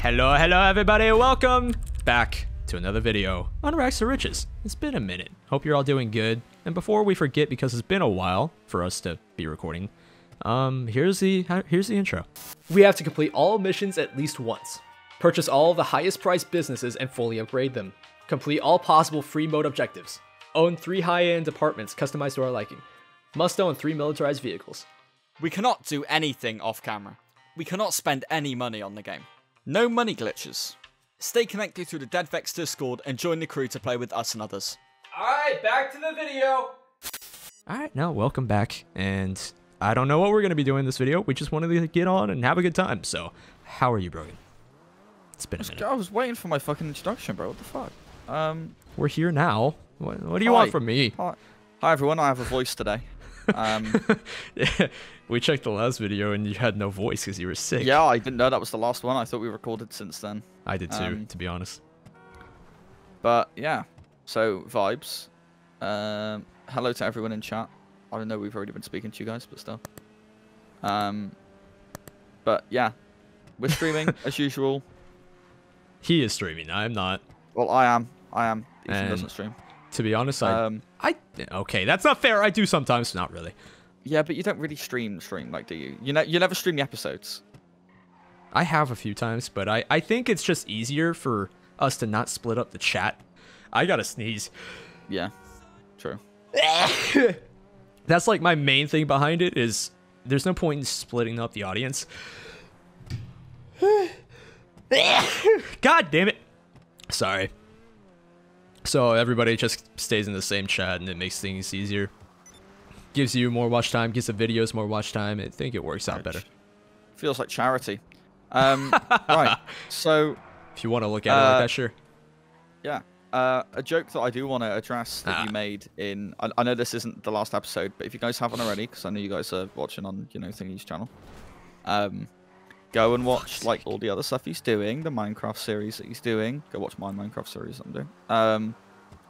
Hello, hello everybody, welcome back to another video on Rags to Riches. It's been a minute. Hope you're all doing good. And before we forget, because it's been a while for us to be recording, here's the intro. We have to complete all missions at least once. Purchase all the highest priced businesses and fully upgrade them. Complete all possible free mode objectives. Own 3 high-end apartments customized to our liking. Must own 3 militarized vehicles. We cannot do anything off camera. We cannot spend any money on the game. No money glitches. Stay connected through the Dedvex Discord and join the crew to play with us and others. Alright, back to the video! Alright, now welcome back. And I don't know what we're going to be doing in this video. We just wanted to get on and have a good time. So, how are you, Brogan? It's been a minute. I was waiting for my fucking introduction, bro. What the fuck? We're here now. What do you want from me? Hi everyone, I have a voice today. Yeah, we checked the last video and you had no voice because you were sick. Yeah, I didn't know that was the last one. I thought we recorded since then. I did too, to be honest. But yeah, so vibes. Hello to everyone in chat. I don't know, we've already been speaking to you guys, but still. But yeah, we're streaming as usual. He is streaming. I'm not. Well, I am. Ethan doesn't stream. To be honest, okay, that's not fair. I do sometimes, not really. Yeah, but you don't really stream, like, do you? You never stream the episodes. I have a few times, but I think it's just easier for us to not split up the chat. I gotta sneeze. Yeah, true. That's, like, my main thing behind it is there's no point in splitting up the audience. God damn it. Sorry. So everybody just stays in the same chat and it makes things easier. Gives you more watch time, gives the videos more watch time. I think it works out better. Feels like charity. Right, so... If you want to look at it like that, sure. Yeah. A joke that I do want to address that you made in... I know this isn't the last episode, but if you guys haven't already, because I know you guys are watching on, Thingy's channel, go and watch, like, all the other stuff he's doing, the Minecraft series that he's doing. Go watch my Minecraft series that I'm doing.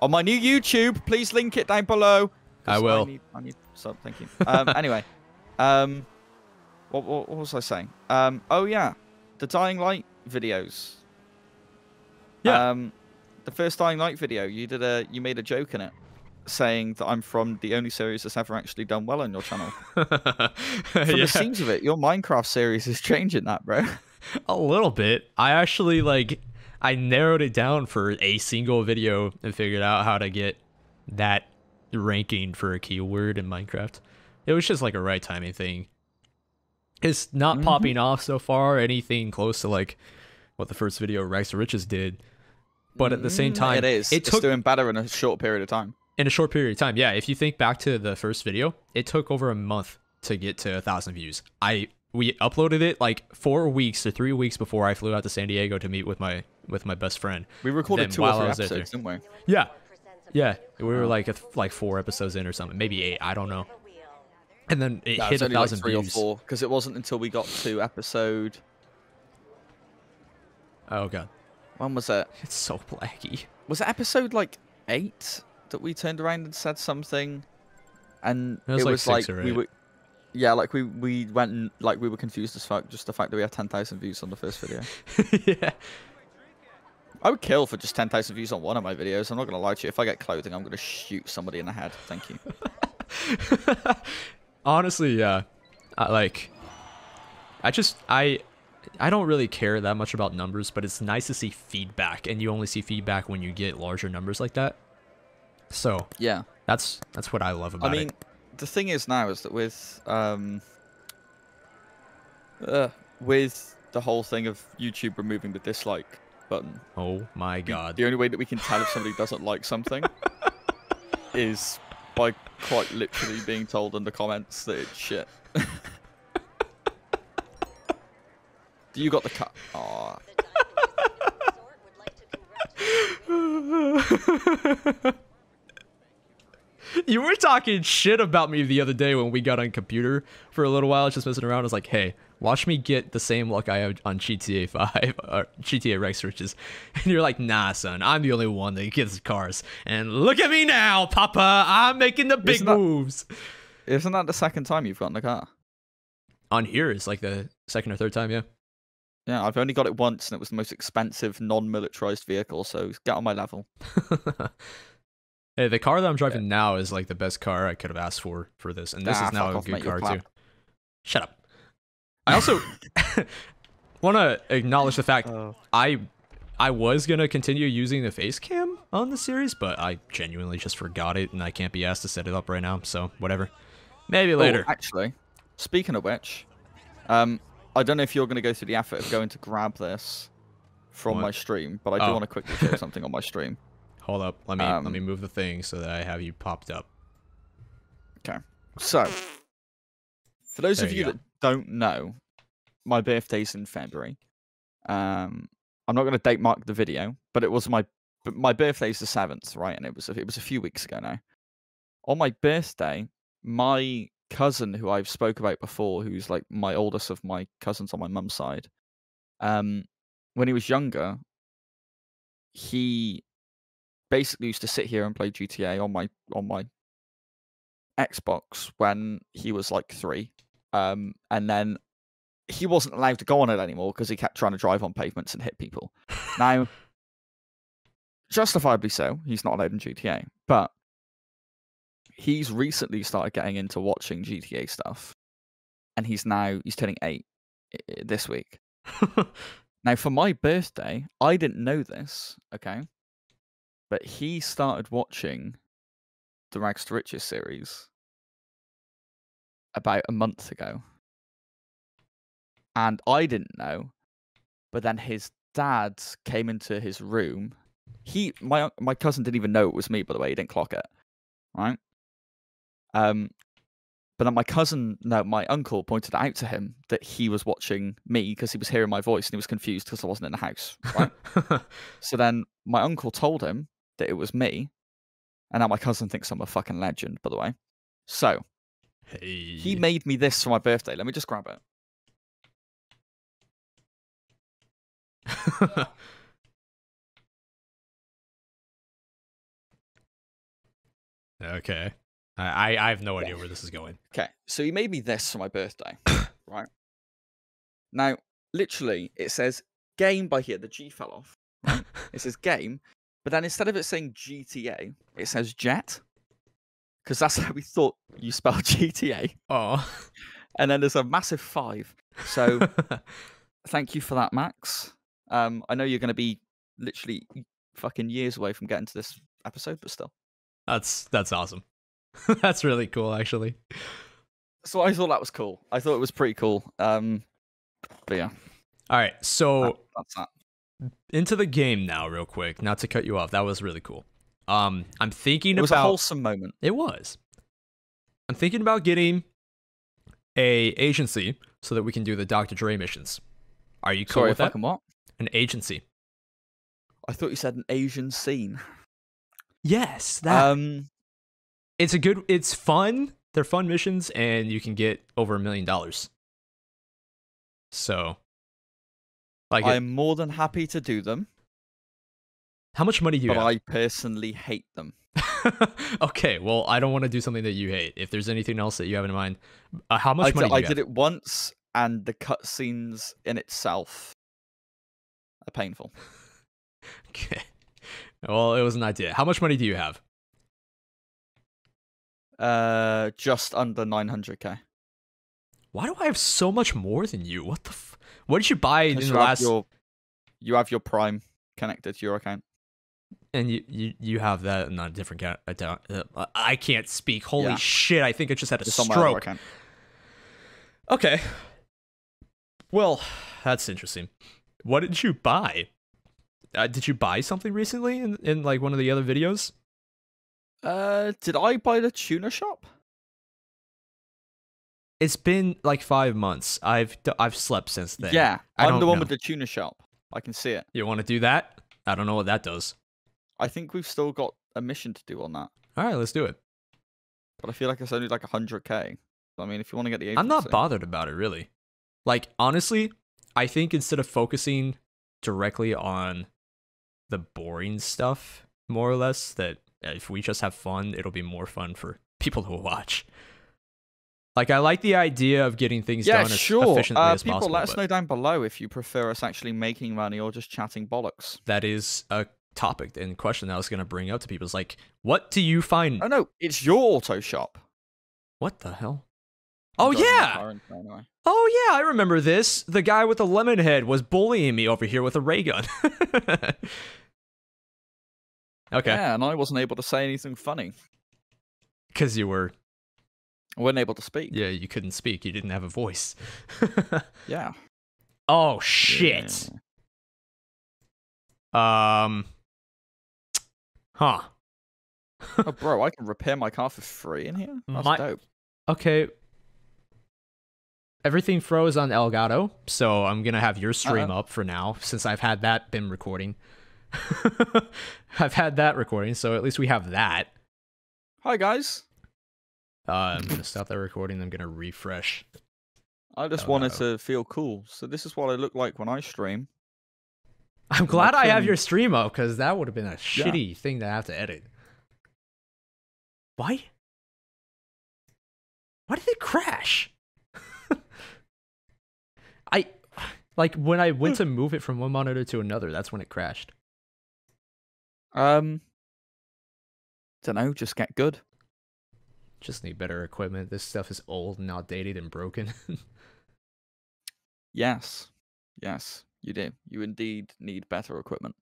On my new YouTube, please link it down below. I will. I need sub, thank you. Anyway, what was I saying? Oh, yeah, the Dying Light videos. Yeah. The first Dying Light video, you made a joke in it, saying that I'm from the only series that's ever actually done well on your channel. From the seams of it, your Minecraft series is changing that, bro. A little bit. I actually, like, I narrowed it down for a single video and figured out how to get that ranking for a keyword in Minecraft. It was just, like, a right timing thing. It's not popping off so far, anything close to, like, what the first video Rags to Riches did. But at the same time... It is. It's doing better in a short period of time. In a short period of time, yeah. If you think back to the first video, it took over a month to get to 1,000 views. We uploaded it like 4 weeks or 3 weeks before I flew out to San Diego to meet with my best friend. We recorded 2 or 3 episodes, didn't we? Yeah, yeah. We were like 4 episodes in or something, maybe 8. I don't know. And then it hit 1,000 views. Because it wasn't until we got to episode. Oh god. When was it? It's so blacky. Was it episode like 8? That we turned around and said something, and it was like we were, yeah, like we went and, like, we were confused as fuck. Just the fact that we had 10,000 views on the first video. Yeah, I would kill for just 10,000 views on one of my videos. I'm not gonna lie to you. If I get clothing, I'm gonna shoot somebody in the head. Thank you. Honestly, yeah, I don't really care that much about numbers, but it's nice to see feedback, and you only see feedback when you get larger numbers like that. So yeah, that's what I love about it. I mean, the thing is now is that with the whole thing of YouTube removing the dislike button. Oh my god! The only way that we can tell if somebody doesn't like something is by quite literally being told in the comments that it's shit. You got the cut. Oh. You were talking shit about me the other day when we got on computer for a little while, just messing around. I was like, hey, watch me get the same luck I have on GTA 5, or GTA Rex searches. And you're like, nah, son, I'm the only one that gets cars. And look at me now, Papa, I'm making the big moves. Isn't that the second time you've gotten a car? On here is like the second or third time, yeah. Yeah, I've only got it once, and it was the most expensive non-militarized vehicle, so get on my level. Hey, the car that I'm driving now is like the best car I could have asked for this, and this is now a good car too. Shut up. I also want to acknowledge the fact I was going to continue using the face cam on the series, but I genuinely just forgot it, and I can't be asked to set it up right now, so whatever. Maybe later. Oh, actually, speaking of which, I don't know if you're going to go through the effort of going to grab this from my stream, but I do want to quickly show something on my stream. Hold up. Let me move the thing so that I have you popped up. Okay. So, for those of you that don't know, my birthday's in February. I'm not going to date mark the video, but it was my birthday's the 7th, right? And it was a few weeks ago now. On my birthday, my cousin who I've spoke about before, who's like my oldest of my cousins on my mum's side, when he was younger, he basically used to sit here and play GTA on my Xbox when he was like 3, and then he wasn't allowed to go on it anymore because he kept trying to drive on pavements and hit people. Now, justifiably so, he's not allowed in GTA, but he's recently started getting into watching GTA stuff, and he's turning 8 this week. Now, for my birthday, I didn't know this, okay, but he started watching the Rags to Riches series about a month ago, and I didn't know, but then his dad came into his room. My cousin didn't even know it was me, by the way. He didn't clock it, right? But then my uncle pointed out to him that he was watching me because he was hearing my voice, and he was confused because I wasn't in the house, right? So then my uncle told him that it was me, and now my cousin thinks I'm a fucking legend, by the way. So, he made me this for my birthday. Let me just grab it. Okay. I have no idea where this is going. Okay, so he made me this for my birthday, right? Now, literally, it says game by here. The G fell off. Right? It says game, but then instead of it saying GTA, it says jet, because that's how we thought you spell GTA. Oh. And then there's a massive 5. So thank you for that, Max. I know you're going to be literally fucking years away from getting to this episode, but still. That's awesome. That's really cool, actually. So I thought that was cool. I thought it was pretty cool. But yeah. All right, so that's that. Into the game now, real quick. Not to cut you off. That was really cool. I'm thinking about... It was a wholesome moment. It was. I'm thinking about getting an agency so that we can do the Dr. Dre missions. Are you cool with that? Fucking what? An agency. I thought you said an Asian scene. Yes, that. It's fun. They're fun missions, and you can get over $1 million. So, like, I'm more than happy to do them. How much money do you have? I personally hate them. Okay, well, I don't want to do something that you hate. If there's anything else that you have in mind, how much money do you have? I did it once, and the cutscenes in itself are painful. Okay. Well, it was an idea. How much money do you have? Just under 900k. Why do I have so much more than you? What the? What did you buy in the last? You have your Prime connected to your account, and you have that on a different account. I can't speak. Holy shit! I think I just had a stroke. Okay. Well, that's interesting. What did you buy? Did you buy something recently in like one of the other videos? Did I buy the tuna shop? It's been like 5 months. I've slept since then. Yeah, I'm the one with the tuna shop. I can see it. You want to do that? I don't know what that does. I think we've still got a mission to do on that. All right, let's do it. But I feel like it's only like 100k. I mean, if you want to get the agency. I'm not bothered about it, really. Like, honestly, I think instead of focusing directly on the boring stuff, more or less, that if we just have fun, it'll be more fun for people who watch. Like, I like the idea of getting things done as efficiently as possible. People, let us know down below if you prefer us actually making money or just chatting bollocks. That is a topic and question that I was going to bring up to people. It's like, what do you find? Oh, no, it's your auto shop. What the hell? Oh, yeah. Oh, yeah, I remember this. The guy with the lemon head was bullying me over here with a ray gun. Okay. Yeah, and I wasn't able to say anything funny. Because you were... I wasn't able to speak. Yeah, you couldn't speak. You didn't have a voice. Yeah. Oh, shit. Yeah. Huh. Oh, bro, I can repair my car for free in here? That's dope. Okay. Everything froze on Elgato, so I'm going to have your stream up for now, since I've had that been recording. I've had that recording, so at least we have that. Hi, guys. I'm going to stop that recording. I'm going to refresh. I just wanted to feel cool. So this is what I look like when I stream. I'm glad I have your stream up, because that would have been a shitty thing to have to edit. Why? Why did it crash? Like, when I went to move it from one monitor to another, that's when it crashed. Don't know. Just get good. Just need better equipment. This stuff is old and outdated and broken. Yes. Yes, you do. You indeed need better equipment.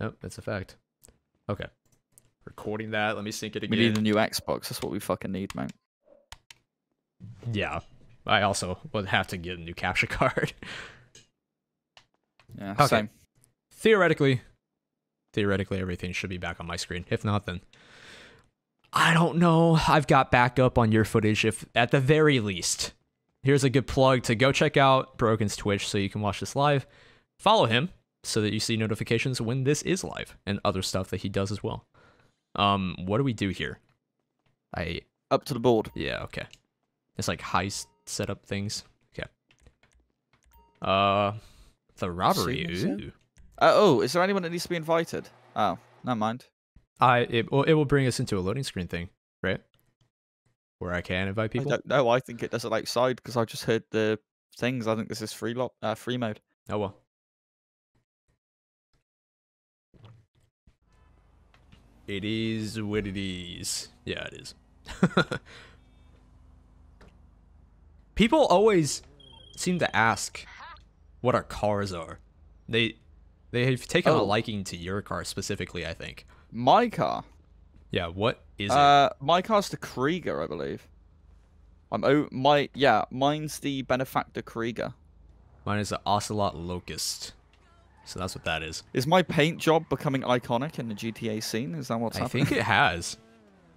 Yep, that's a fact. Okay. Recording that. Let me sync it again. We need a new Xbox. That's what we fucking need, man. Yeah. I also would have to get a new capture card. Yeah, okay. Same. Theoretically, everything should be back on my screen. If not, then... I don't know. I've got backup on your footage, if at the very least. Here's a good plug to go check out Brogan's Twitch so you can watch this live. Follow him so that you see notifications when this is live and other stuff that he does as well. What do we do here? Up to the board. Yeah, okay. It's like heist setup things. Okay. The robbery. Ooh. Oh, is there anyone that needs to be invited? Oh, never mind. It will bring us into a loading screen thing, right? Where I can invite people? I don't know. I think it does it outside because I just heard the things. I think this is free mode. Oh, well. It is what it is. Yeah, it is. People always seem to ask what our cars are. They have taken a liking to your car specifically, I think. My car? Yeah, what is it? My car's the Krieger, I believe. Mine's the Benefactor Krieger. Mine is the Ocelot Locust. So that's what that is. Is my paint job becoming iconic in the GTA scene? Is that what's happening? I think it has.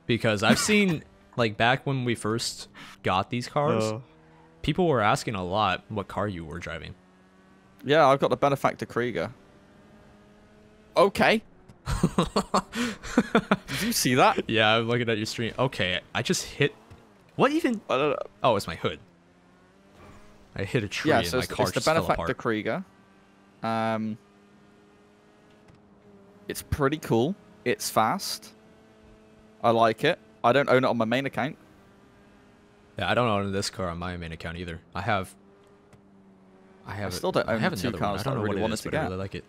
Because I've seen, like, back when we first got these cars, people were asking a lot what car you were driving. Yeah, I've got the Benefactor Krieger. Okay. Did you see that? Yeah, I'm looking at your stream. Okay, I just hit... What even... I don't know. Oh, it's my hood. I hit a tree and my car just fell apart. It's the Benefactor Krieger. It's pretty cool. It's fast. I like it. I don't own it on my main account. Yeah, I don't own this car on my main account either. I still don't own the two cars. I don't know really what it is, but I really like it.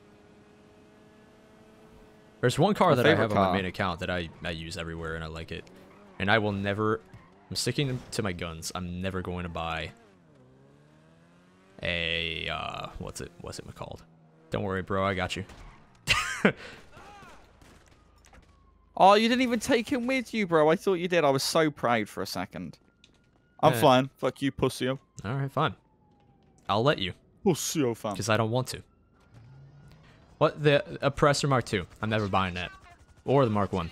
There's one car that I have on my main account that I use everywhere, and I like it. And I will never... I'm sticking to my guns. I'm never going to buy a... What's it called? Don't worry, bro. I got you. Oh, you didn't even take him with you, bro. I thought you did. I was so proud for a second. I'm flying. Fuck you, pussy. All right, fine. I'll let you. Pussy, fam. Because I don't want to. What? The Oppressor Mark 2. I'm never buying that. Or the Mark 1.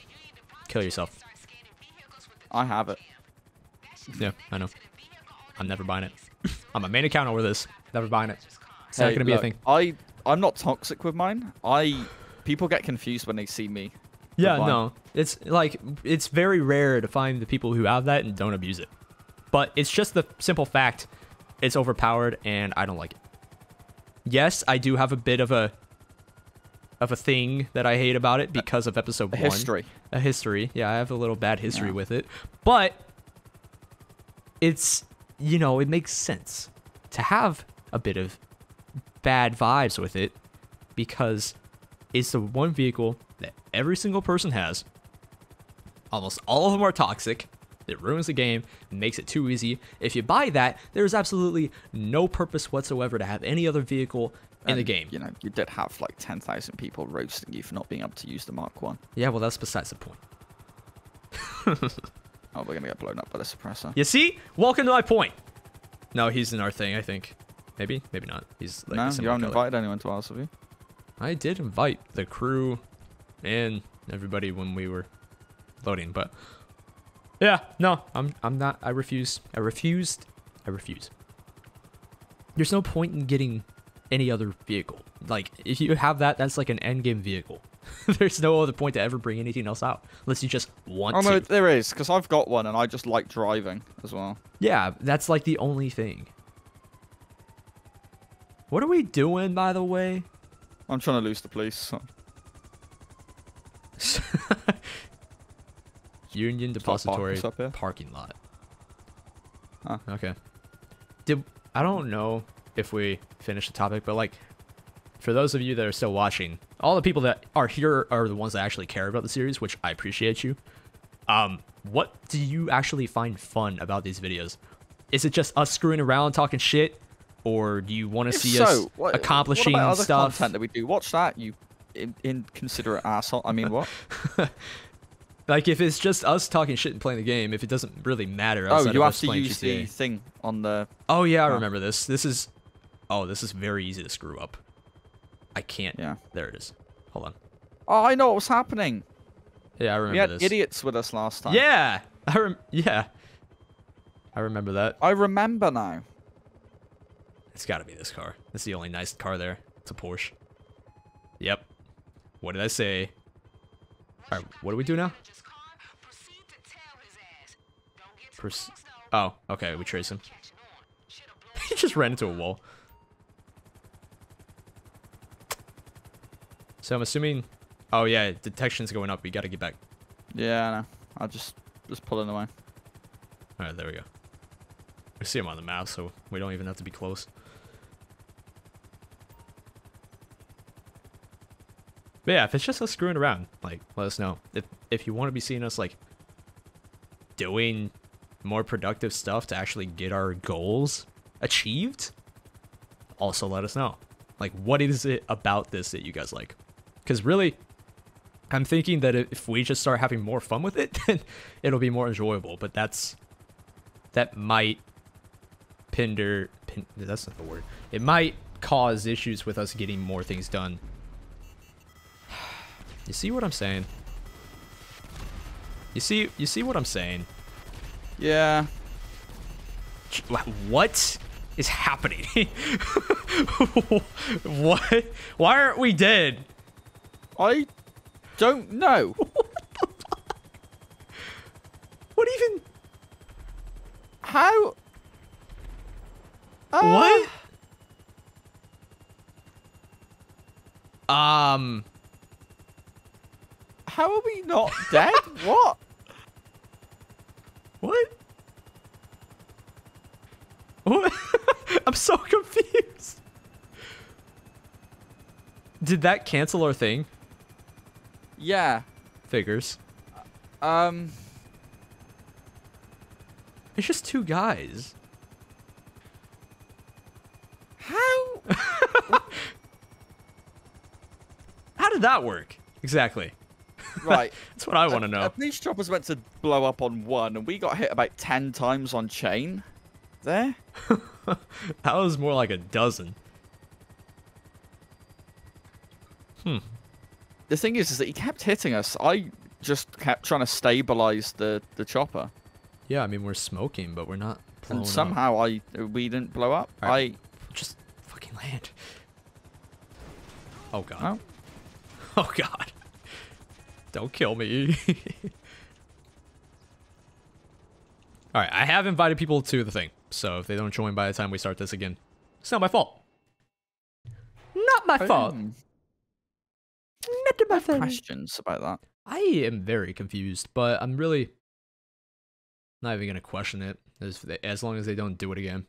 Kill yourself. I have it. Yeah, I know. I'm never buying it. On my main account over this. Never buying it. It's not going to be a thing. I'm not toxic with mine. People get confused when they see me. Yeah, no. It's like, it's very rare to find the people who have that and don't abuse it. But it's just the simple fact it's overpowered and I don't like it. Yes, I do have a bit of a thing that I hate about it because of episode one. A history. Yeah, I have a little bad history with it. But it's, you know, it makes sense to have a bit of bad vibes with it, because it's the one vehicle that every single person has. Almost all of them are toxic. It ruins the game, makes it too easy. If you buy that, there's absolutely no purpose whatsoever to have any other vehicle in the game. You know, you did have like 10,000 people roasting you for not being able to use the Mark 1. Yeah, well, that's besides the point. Oh, we're going to get blown up by the suppressor. You see? Welcome to my point. No, he's in our thing, I think. Maybe, maybe not. He's like, no, you haven't invited anyone to ours, have you? I did invite the crew and everybody when we were loading, but yeah, no, I'm not. I refuse. There's no point in getting any other vehicle. Like, if you have that, that's like an endgame vehicle. There's no other point to ever bring anything else out unless you just want to. Oh no, there is, because I've got one and I just like driving as well. Yeah, that's like the only thing. What are we doing, by the way? I'm trying to lose the police. So. Union Depository parking lot. Huh. Okay. I don't know if we finished the topic, but like, for those of you that are still watching, all the people that are here are the ones that actually care about the series, which I appreciate you. What do you actually find fun about these videos? Is it just us screwing around talking shit, or do you want to see us accomplishing stuff? What about other content that we do? Watch that, you inconsiderate asshole. I mean, what? Like, if it's just us talking shit and playing the game, if it doesn't really matter. Oh, you have to use the thing on the... Oh, yeah, I remember this. This is... Oh, this is very easy to screw up. I can't... Yeah. There it is. Hold on. Oh, I know what was happening. Yeah, I remember this. We had idiots with us last time. Yeah! I remember that. I remember now. It's gotta be this car. It's the only nice car there. It's a Porsche. Yep. What did I say? Alright, what do we do now? Oh, okay, we trace him. He just ran into a wall. So I'm assuming... Oh yeah, detection's going up. We gotta get back. Yeah, I know. I'll just pull it away. Alright, there we go. We see him on the map, so we don't even have to be close. But yeah, if it's just us screwing around, like, let us know. If you want to be seeing us, like, doing more productive stuff to actually get our goals achieved, also let us know. Like, what is it about this that you guys like? Because really, I'm thinking that if we just start having more fun with it, then it'll be more enjoyable. But that might hinder... That's not the word. It might cause issues with us getting more things done. You see what I'm saying? You see what I'm saying? Yeah. What is happening? What? Why aren't we dead? I don't know. What even? How? What? How are we not dead? What? What? What? I'm so confused. Did that cancel our thing? Yeah. Figures. It's just two guys. How? How did that work? Exactly. Right. That's what I want to know. A police chopper was meant to blow up on one, and we got hit about 10 times on chain. There? That was more like a dozen. Hmm. The thing is that he kept hitting us. I just kept trying to stabilize the chopper. Yeah, I mean, we're smoking, but we're not blowing up. And somehow we didn't blow up. Right. I just fucking land. Oh, God. Oh, God. Don't kill me. All right, I have invited people to the thing, so if they don't join by the time we start this again, it's not my fault. Not my fault. Not my fault. Questions about that? I am very confused, but I'm really not even gonna question it. as long as they don't do it again.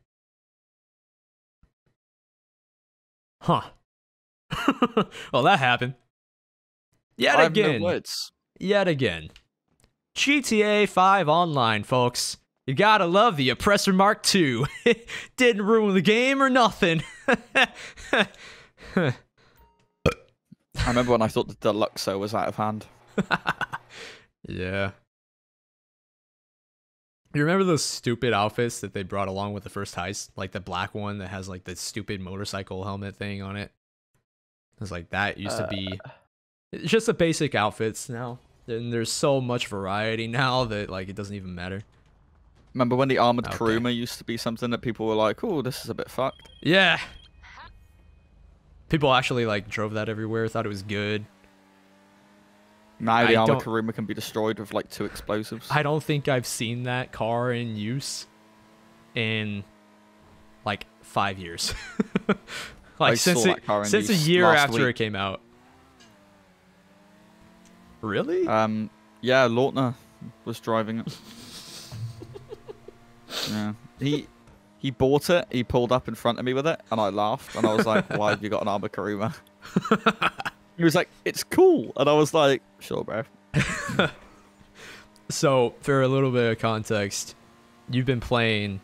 Huh. Well, that happened. Yet again. GTA 5 Online, folks. You gotta love the Oppressor Mark 2. Didn't ruin the game or nothing. I remember when I thought the Deluxo was out of hand. Yeah. You remember those stupid outfits that they brought along with the first heist? Like the black one that has like the stupid motorcycle helmet thing on it? It was like that used to be... It's just the basic outfits now. And there's so much variety now that like it doesn't even matter. Remember when the armored Karuma used to be something that people were like, oh, this is a bit fucked? Yeah. People actually like drove that everywhere, thought it was good. Now the armored Karuma can be destroyed with like 2 explosives. I don't think I've seen that car in use in like 5 years. Like since a year after it came out. Really? Yeah, Lautner was driving it. Yeah, he bought it. He pulled up in front of me with it, and I laughed. And I was like, "Why have you got an armored Karuma?" He was like, "It's cool," and I was like, "Sure, bro." So, for a little bit of context, you've been playing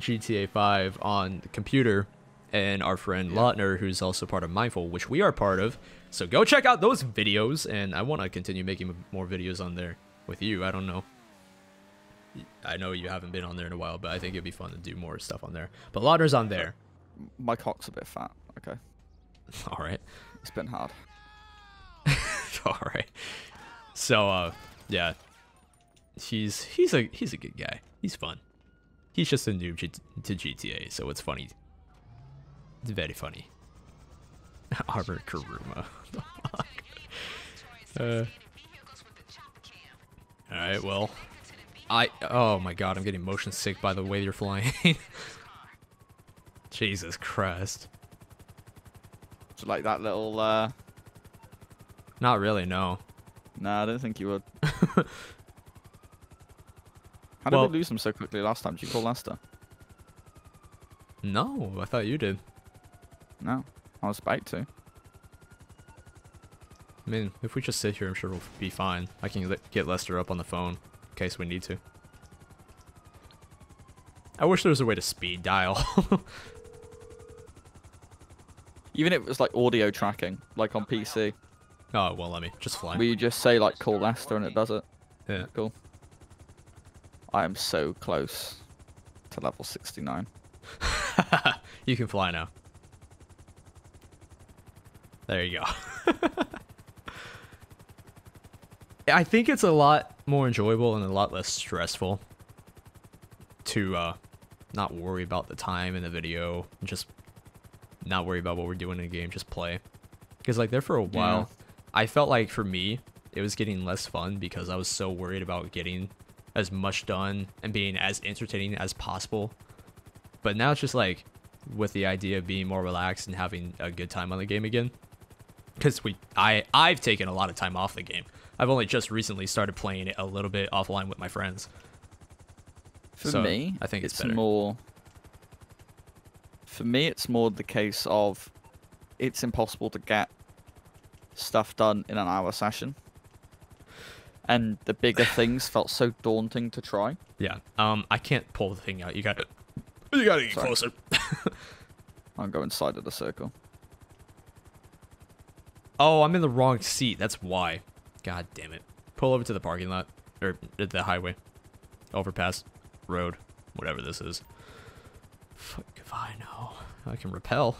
GTA 5 on the computer, and our friend Lautner, who's also part of Mindful, which we are part of. So go check out those videos, and I want to continue making more videos on there with you. I don't know. I know you haven't been on there in a while, but I think it'd be fun to do more stuff on there. But Lautner's on there. My cock's a bit fat. Okay. All right. It's been hard. All right. So, yeah, he's a good guy. He's fun. He's just a noob to GTA, so it's funny. It's very funny. Armored Karuma. What the fuck? All right. Well. Oh my god, I'm getting motion sick by the way you're flying. Jesus Christ. It's like that little, Not really, no. Nah, I don't think you would. How did we lose him so quickly last time? Did you call Lester? No, I thought you did. No, I was about to. I mean, if we just sit here, I'm sure we'll be fine. I can get Lester up on the phone. In case we need to. I wish there was a way to speed dial. Even if it was like audio tracking, like on PC. Oh, well, let me just fly. We just say like call Lester and it does it. Yeah. Cool. I am so close to level 69. You can fly now. There you go. I think it's a lot more enjoyable and a lot less stressful to not worry about the time in the video, just not worry about what we're doing in the game, just play. Because like there for a while, I felt like for me, it was getting less fun because I was so worried about getting as much done and being as entertaining as possible. But now it's just like with the idea of being more relaxed and having a good time on the game again. Because I've taken a lot of time off the game. I've only just recently started playing it a little bit offline with my friends. For me, I think it's more. For me, it's more the case of it's impossible to get stuff done in an hour session, and the bigger things felt so daunting to try. Yeah. I can't pull the thing out. You gotta get closer. I'll go inside of the circle. Oh, I'm in the wrong seat. That's why. God damn it. Pull over to the parking lot. Or the highway. Overpass. Road. Whatever this is. Fuck if I know. I can rappel.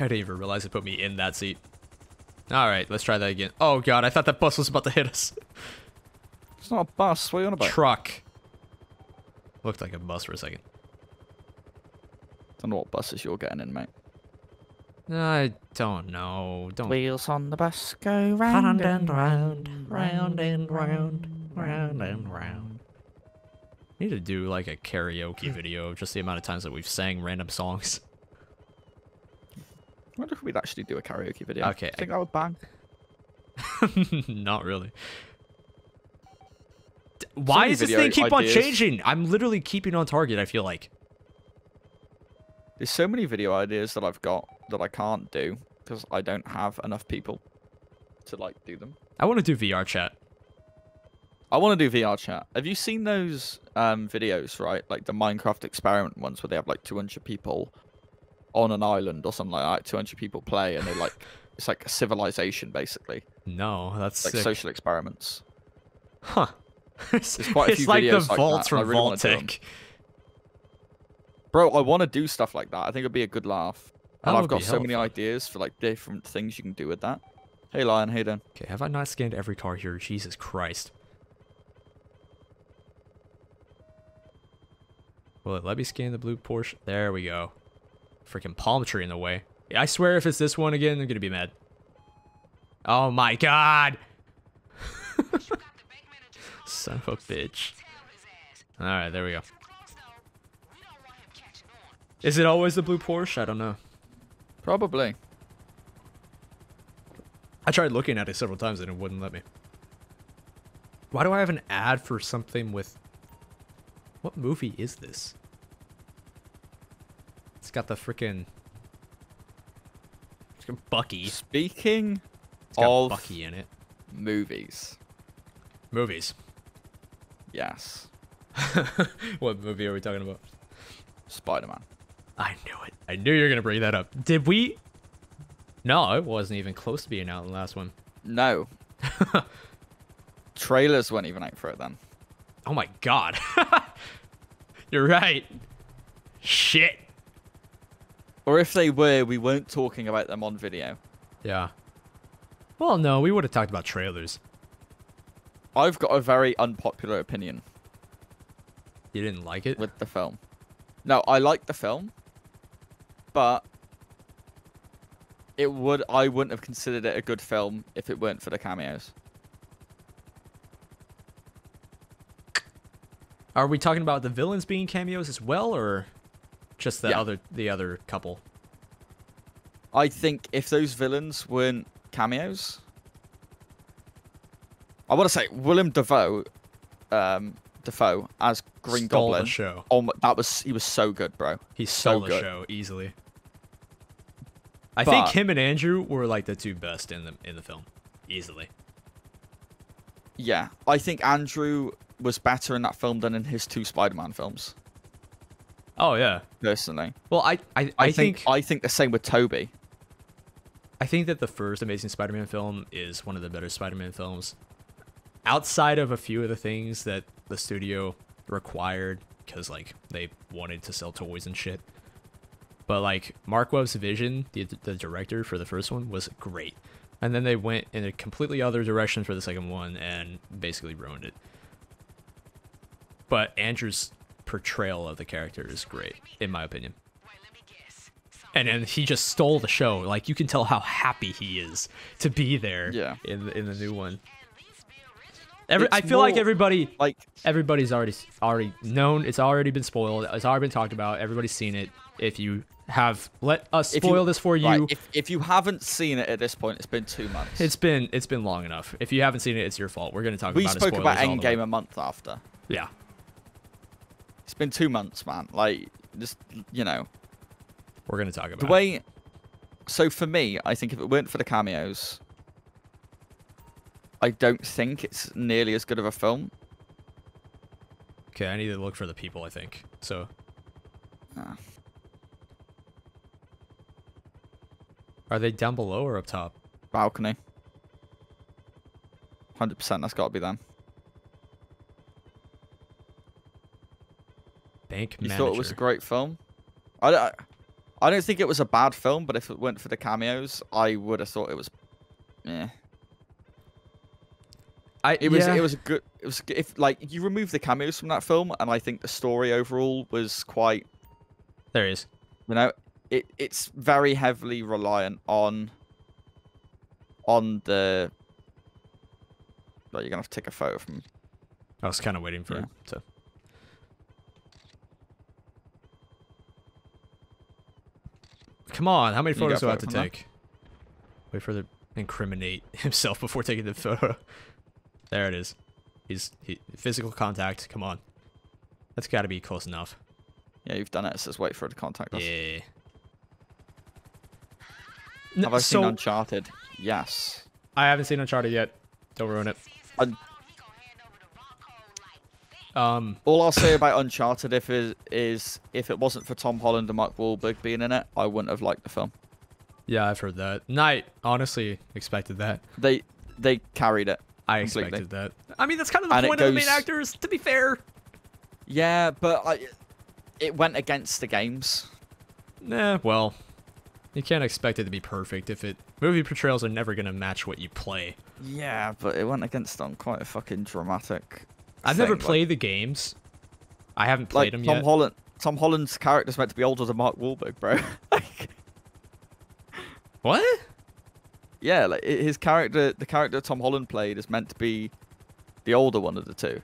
I didn't even realize it put me in that seat. Alright, let's try that again. Oh god, I thought that bus was about to hit us. It's not a bus. What are you on about? Truck. Looked like a bus for a second. Don't know what buses you're getting in, mate. I don't know. Don't. Wheels on the bus go round and round, round and round, round and round. I need to do like a karaoke video of just the amount of times that we've sang random songs. I wonder if we'd actually do a karaoke video. Okay. I think that would bang. Not really. Why does this thing keep on changing? I'm literally keeping on target, I feel like. There's so many video ideas that I've got that I can't do because I don't have enough people to, like, do them. I want to do VR chat. I want to do VR chat. Have you seen those videos, right? Like the Minecraft experiment ones where they have like 200 people on an island or something like that. 200 people play and they like, it's like a civilization basically. No, that's like sick. Social experiments. Huh. There's quite a few videos like that. It's like the vaults from Vault-Tec. Bro, I want to do stuff like that. I think it'd be a good laugh. And I've got so many ideas for like different things you can do with that. Hey Lion, hey Dan. Okay, have I not scanned every car here? Jesus Christ. Will it let me scan the blue Porsche? There we go. Freaking palm tree in the way. Yeah, I swear if it's this one again, I'm gonna be mad. Oh my god! Son of a bitch. Alright, there we go. Is it always the blue Porsche? I don't know. Probably. I tried looking at it several times and it wouldn't let me. Why do I have an ad for something with... What movie is this? It's got the freaking Bucky. Speaking of Bucky in it. Movies. Movies. Yes. What movie are we talking about? Spider-Man. I knew it. I knew you were gonna bring that up. Did we? No, it wasn't even close to being out in the last one. No. Trailers weren't even out for it then. Oh my god. You're right. Shit. Or if they were, we weren't talking about them on video. Yeah. Well, no, we would have talked about trailers. I've got a very unpopular opinion. You didn't like it? With the film. No, I like the film, but I wouldn't have considered it a good film if it weren't for the cameos. Are we talking about the villains being cameos as well, or just the other couple? I think if those villains weren't cameos, I want to say Willem Dafoe, Dafoe as Green Goblin. The show. Oh, he was so good, bro. He stole the show easily. I think him and Andrew were like the two best in the film, easily. Yeah, I think Andrew was better in that film than in his two Spider-Man films. Oh yeah, personally. Well, I think the same with Toby. I think that the first Amazing Spider-Man film is one of the better Spider-Man films, outside of a few of the things that the studio required because like they wanted to sell toys and shit. But like Mark Webb's vision, the director for the first one, was great, and then they went in a completely other direction for the second one and basically ruined it. But Andrew's portrayal of the character is great, in my opinion. And then he just stole the show. Like, you can tell how happy he is to be there in the new one. I feel like everybody's already known. It's already been spoiled. It's already been talked about. Everybody's seen it. If you have, let us spoil this for you. Right, if you haven't seen it at this point, it's been 2 months. It's been long enough. If you haven't seen it, it's your fault. We're gonna talk about spoilers. We spoke about Endgame a month after. Yeah. It's been 2 months, man. Like, just, you know. We're going to talk about the way... So, for me, I think if it weren't for the cameos, I don't think it's nearly as good of a film. Okay, I need to look for the people, I think. So... Are they down below or up top? Balcony. 100%, that's got to be them. Bank manager. You thought it was a great film? I don't think it was a bad film, but if it weren't for the cameos, I would have thought it was. Yeah. It was good. If like you remove the cameos from that film, and I think the story overall was quite. There is. You know, it's very heavily reliant on the. Like you're gonna have to take a photo from. I was kind of waiting for it to. Come on, how many photos do I have to take? Wait for the incriminate himself before taking the photo. There it is. He's physical contact. Come on. That's got to be close enough. Yeah, you've done it. It says wait for it to contact us. Yeah. Have I seen Uncharted? Yes. I haven't seen Uncharted yet. Don't ruin it. All I'll say about Uncharted is if it wasn't for Tom Holland and Mark Wahlberg being in it, I wouldn't have liked the film. Yeah, I've heard that. And I honestly expected that. They carried it. I completely expected that. I mean, that's kind of the point of the main actors, to be fair. Yeah, but it went against the games. Nah, well, you can't expect it to be perfect if it... Movie portrayals are never going to match what you play. Yeah, but it went against them quite a fucking dramatic I've never played the games. I haven't played them yet. Tom Holland's character's meant to be older than Mark Wahlberg, bro. What? Yeah, like his character, the character Tom Holland played is meant to be the older one of the two.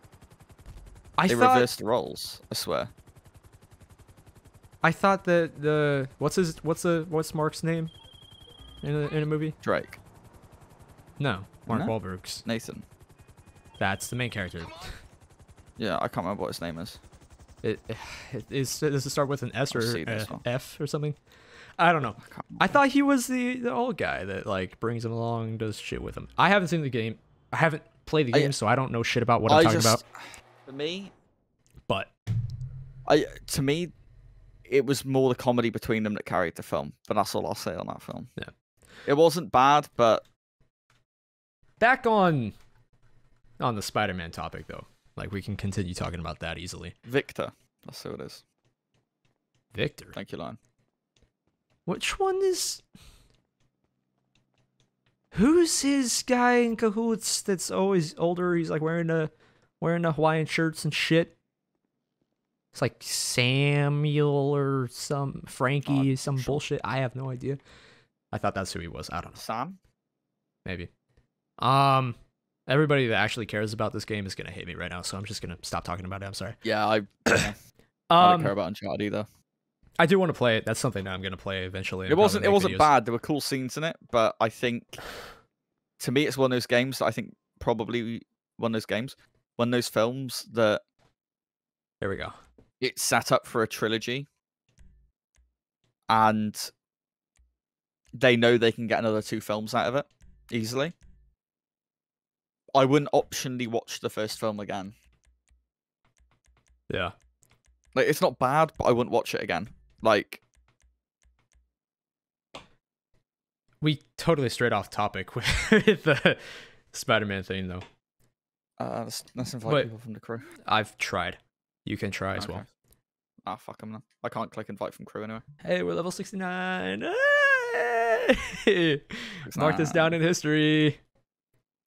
They reversed the roles, I swear. I thought that the what's Mark's name in a movie? Drake. No, Mark Wahlberg's. Nathan. That's the main character. Yeah, I can't remember what his name is. Does it start with an S or F or something? I don't know. I thought he was the old guy that like brings him along and does shit with him. I haven't seen the game. I haven't played the game, so I don't know shit about what I'm talking about. For me, to me, it was more the comedy between them that carried the film. But that's all I'll say on that film. Yeah, it wasn't bad, but back on the Spider-Man topic though, like we can continue talking about that easily. Victor, that's who it is. Victor. Thank you, Lion. Which one is... Who's his guy in cahoots that's always older? He's like wearing a Hawaiian shirts and shit. It's like Samuel or some Frankie, some bullshit. I have no idea. I thought that's who he was. I don't know. Sam? Maybe. Everybody that actually cares about this game is gonna hate me right now, so I'm just gonna stop talking about it. I'm sorry. Yeah, I don't care about Uncharted either. I do want to play it. That's something that I'm going to play eventually. It wasn't bad. There were cool scenes in it, but I think, to me, it's one of those games that I think probably one of those films that... There we go. It's set up for a trilogy, and they know they can get another 2 films out of it easily. I wouldn't optionally watch the first film again. Yeah. Like, it's not bad, but I wouldn't watch it again. Like, we totally strayed off topic with the Spider-Man thing, though. Let's invite people from the crew. I've tried. You can try as well. Ah, fuck them now. I can't click invite from crew anyway. Hey, we're level 69. Mark this down in history.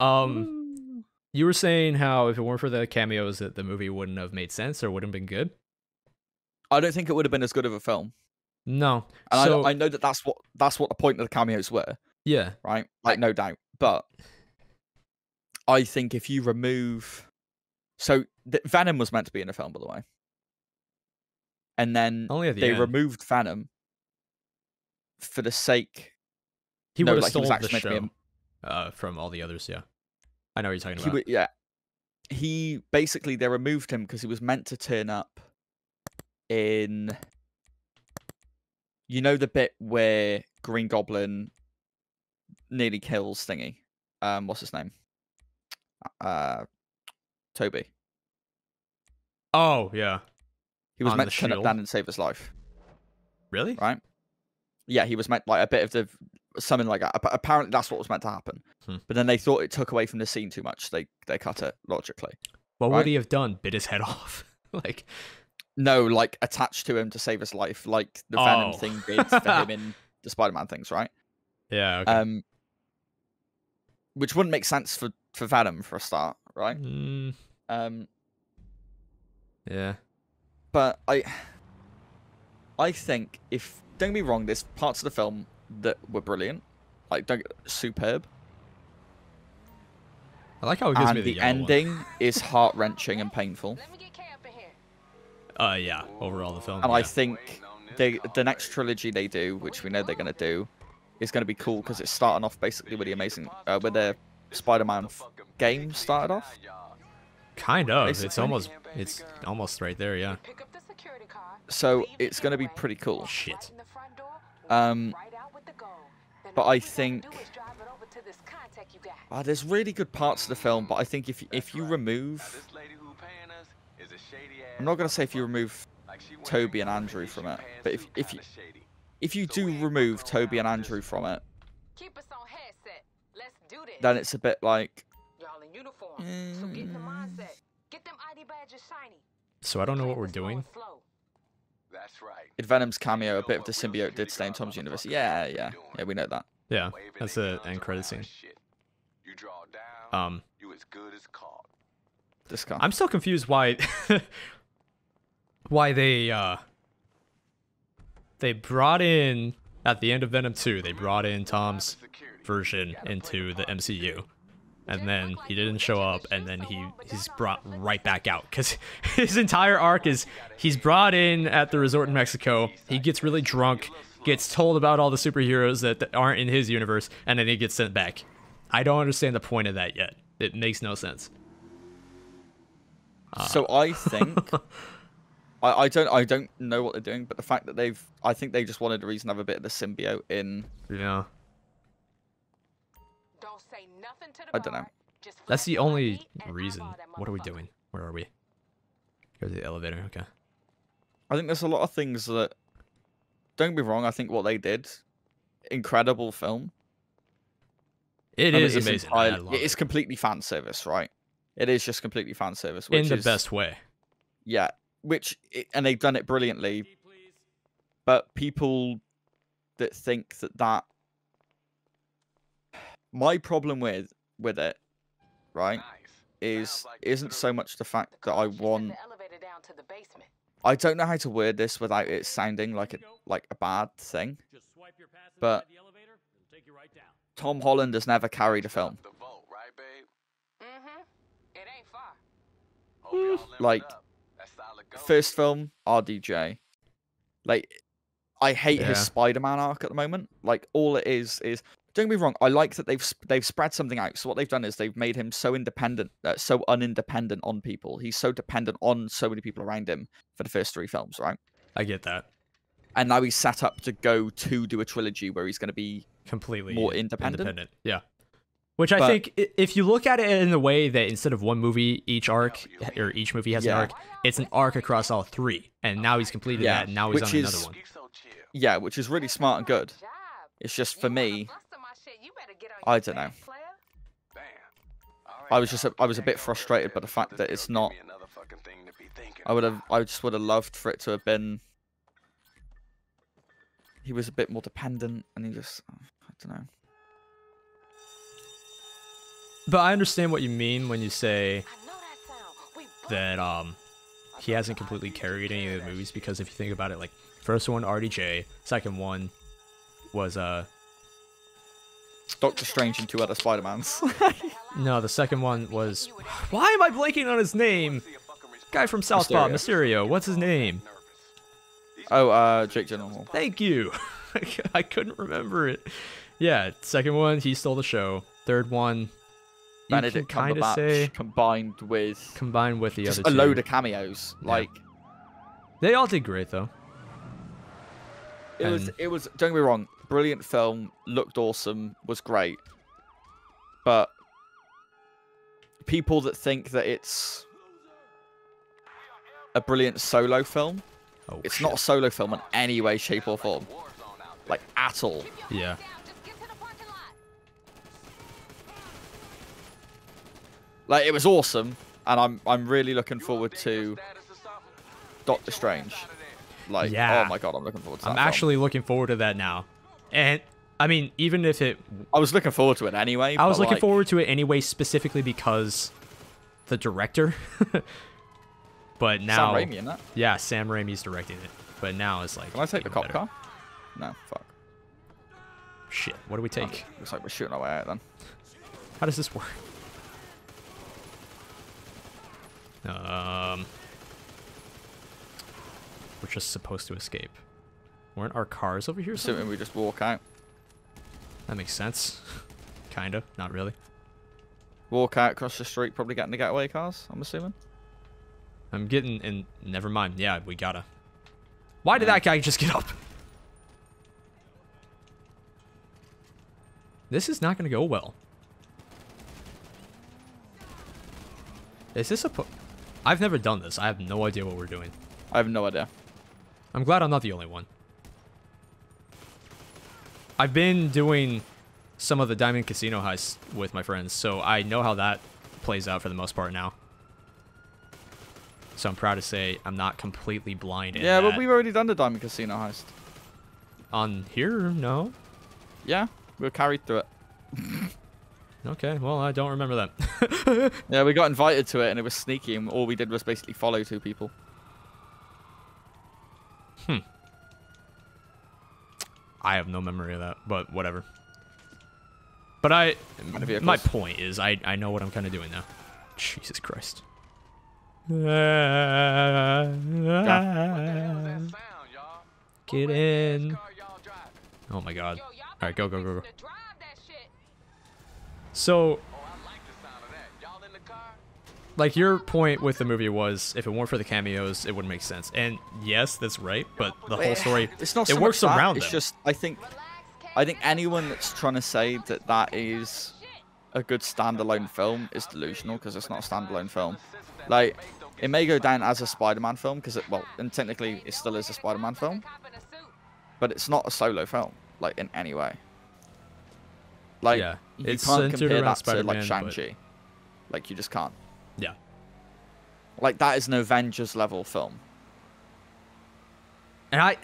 You were saying how if it weren't for the cameos, that the movie wouldn't have made sense or wouldn't have been good. I don't think it would have been as good of a film. No. And so, I know that that's what the point of the cameos were. Yeah. Right? Like, no doubt. But I think if you remove... So, Venom was meant to be in a film, by the way. And then they removed Venom for the sake... He would have stolen the show from all the others, yeah. I know what you're talking about. Yeah. Basically, they removed him because he was meant to turn up in, you know, the bit where Green Goblin nearly kills thingy, what's his name, Toby. Oh yeah, he was meant to turn up down and save his life. Really? Right? Yeah, he was meant like a bit of the something like that. Apparently that's what was meant to happen, but then they thought it took away from the scene too much. They cut it logically. What would he have done? Bit his head off? Like. No, like attached to him to save his life, like the Venom thing did for him in the Spider-Man things, right? Yeah. Okay. Which wouldn't make sense for Venom for a start, right? Mm. Yeah. But I think if don't get me wrong, there's parts of the film that were brilliant, like superb. I like how it gives me the ending is heart-wrenching and painful. Yeah, overall the film. And yeah. I think the next trilogy they do, which we know they're going to do, is going to be cool because it's starting off basically with the Spider-Man game started off. Kind of. It's almost right there, yeah. So it's going to be pretty cool. Shit. But I think there's really good parts of the film, but I think if you remove, I'm not going to say if you remove Toby and Andrew from it, but if you do remove Toby and Andrew from it, then it's a bit like. So I don't know what we're doing. In Venom's cameo, a bit of the symbiote did stay in Tom's universe. Yeah, yeah, yeah. We know that. Yeah, that's the end credit scene. This guy. I'm still confused why they brought in at the end of Venom 2. They brought in Tom's version into the MCU. And then he didn't show up, and then he's brought right back out. Because his entire arc is he's brought in at the resort in Mexico. He gets really drunk, gets told about all the superheroes that aren't in his universe, and then he gets sent back. I don't understand the point of that yet. It makes no sense. So I think I don't know what they're doing, but the fact that I think they just wanted a reason to have a bit of the symbiote in. Yeah. I don't know. That's the only reason. What are we doing? Where are we? Go to the elevator. Okay. I think there's a lot of things that. Don't be wrong. I think what they did, incredible film. It is amazing. It is completely fan service, right? It is just completely fan service, which is the best way. Yeah, and they've done it brilliantly. But people that think that. My problem with it, right, isn't so much the fact that I want. I don't know how to word this without it sounding like a bad thing, but Tom Holland has never carried a film. Like first film, RDJ. Like I hate his Spider-Man arc at the moment. Like all it is. Don't be wrong. I like that they've spread something out. So what they've done is they've made him so independent, so unindependent on people. He's so dependent on so many people around him for the first three films, right? I get that. And now he's set up to go to do a trilogy where he's going to be completely more independent. Yeah. Which I think, if you look at it in the way that instead of one movie, each movie has an arc, it's an arc across all three. And now he's completed that, and now he's on another one. Yeah, which is really smart and good. It's just for me. I don't know. I was a bit frustrated by the fact that it's not. I just would have loved for it to have been. He was a bit more dependent, and he just. I don't know. But I understand what you mean when you say that he hasn't completely carried any of the movies, because if you think about it, like first one RDJ, second one was Doctor Strange and two other Spider-Mans. No, the second one was... Why am I blanking on his name? Guy from Southpaw, Mysterio. What's his name? Oh, Jake Gyllenhaal. Thank you. I couldn't remember it. Yeah, second one, he stole the show. Third one, Benedict Cumberbatch combined with the other two. Just a load of cameos. Yeah. Like, they all did great, though. It was. Don't get me wrong. Brilliant film, looked awesome, was great, but people that think that it's a brilliant solo film, it's not a solo film in any way, shape, or form, like at all. Yeah. Like it was awesome, and I'm really looking forward to Doctor Strange. Like, oh my god, I'm looking forward to that. I'm actually looking forward to that now. And I mean, even if it, I was looking forward to it anyway. I was looking forward to it anyway, specifically because the director. But now, Sam Raimi, innit? Yeah, Sam Raimi's directing it. But now it's like, can I take the cop car? No, fuck. Shit, what do we take? Oh, looks like we're shooting our way out then. How does this work? We're just supposed to escape. Weren't our cars over here? Assuming we just walk out. That makes sense. Kinda, not really. Walk out across the street, probably getting the getaway cars, I'm assuming. I'm getting in. Never mind. Yeah, we gotta. Why did that guy just get up? This is not gonna go well. Is this a... I've never done this. I have no idea what we're doing. I have no idea. I'm glad I'm not the only one. I've been doing some of the Diamond Casino heists with my friends, so I know how that plays out for the most part now. So I'm proud to say I'm not completely blind in that. Yeah, but we've already done the Diamond Casino heist. On here? No. Yeah, we were carried through it. Okay, well, I don't remember that. Yeah, we got invited to it, and it was sneaky, and all we did was basically follow two people. Hmm. I have no memory of that, but whatever. But my point is, I know what I'm kind of doing now. Jesus Christ. Get in. Oh, my God. All right, go, go, go, go. So, like, your point with the movie was, if it weren't for the cameos, it wouldn't make sense. And yes, that's right, but the whole story, it's not so it works around them. It's just, I think anyone that's trying to say that that is a good standalone film is delusional, because it's not a standalone film. Like, it may go down as a Spider-Man film, because it, well, and technically it still is a Spider-Man film, but it's not a solo film, like, in any way. Like, yeah, you can't compare that to, like, Shang-Chi. But... like, you just can't. Yeah. Like, that is an Avengers-level film. And I...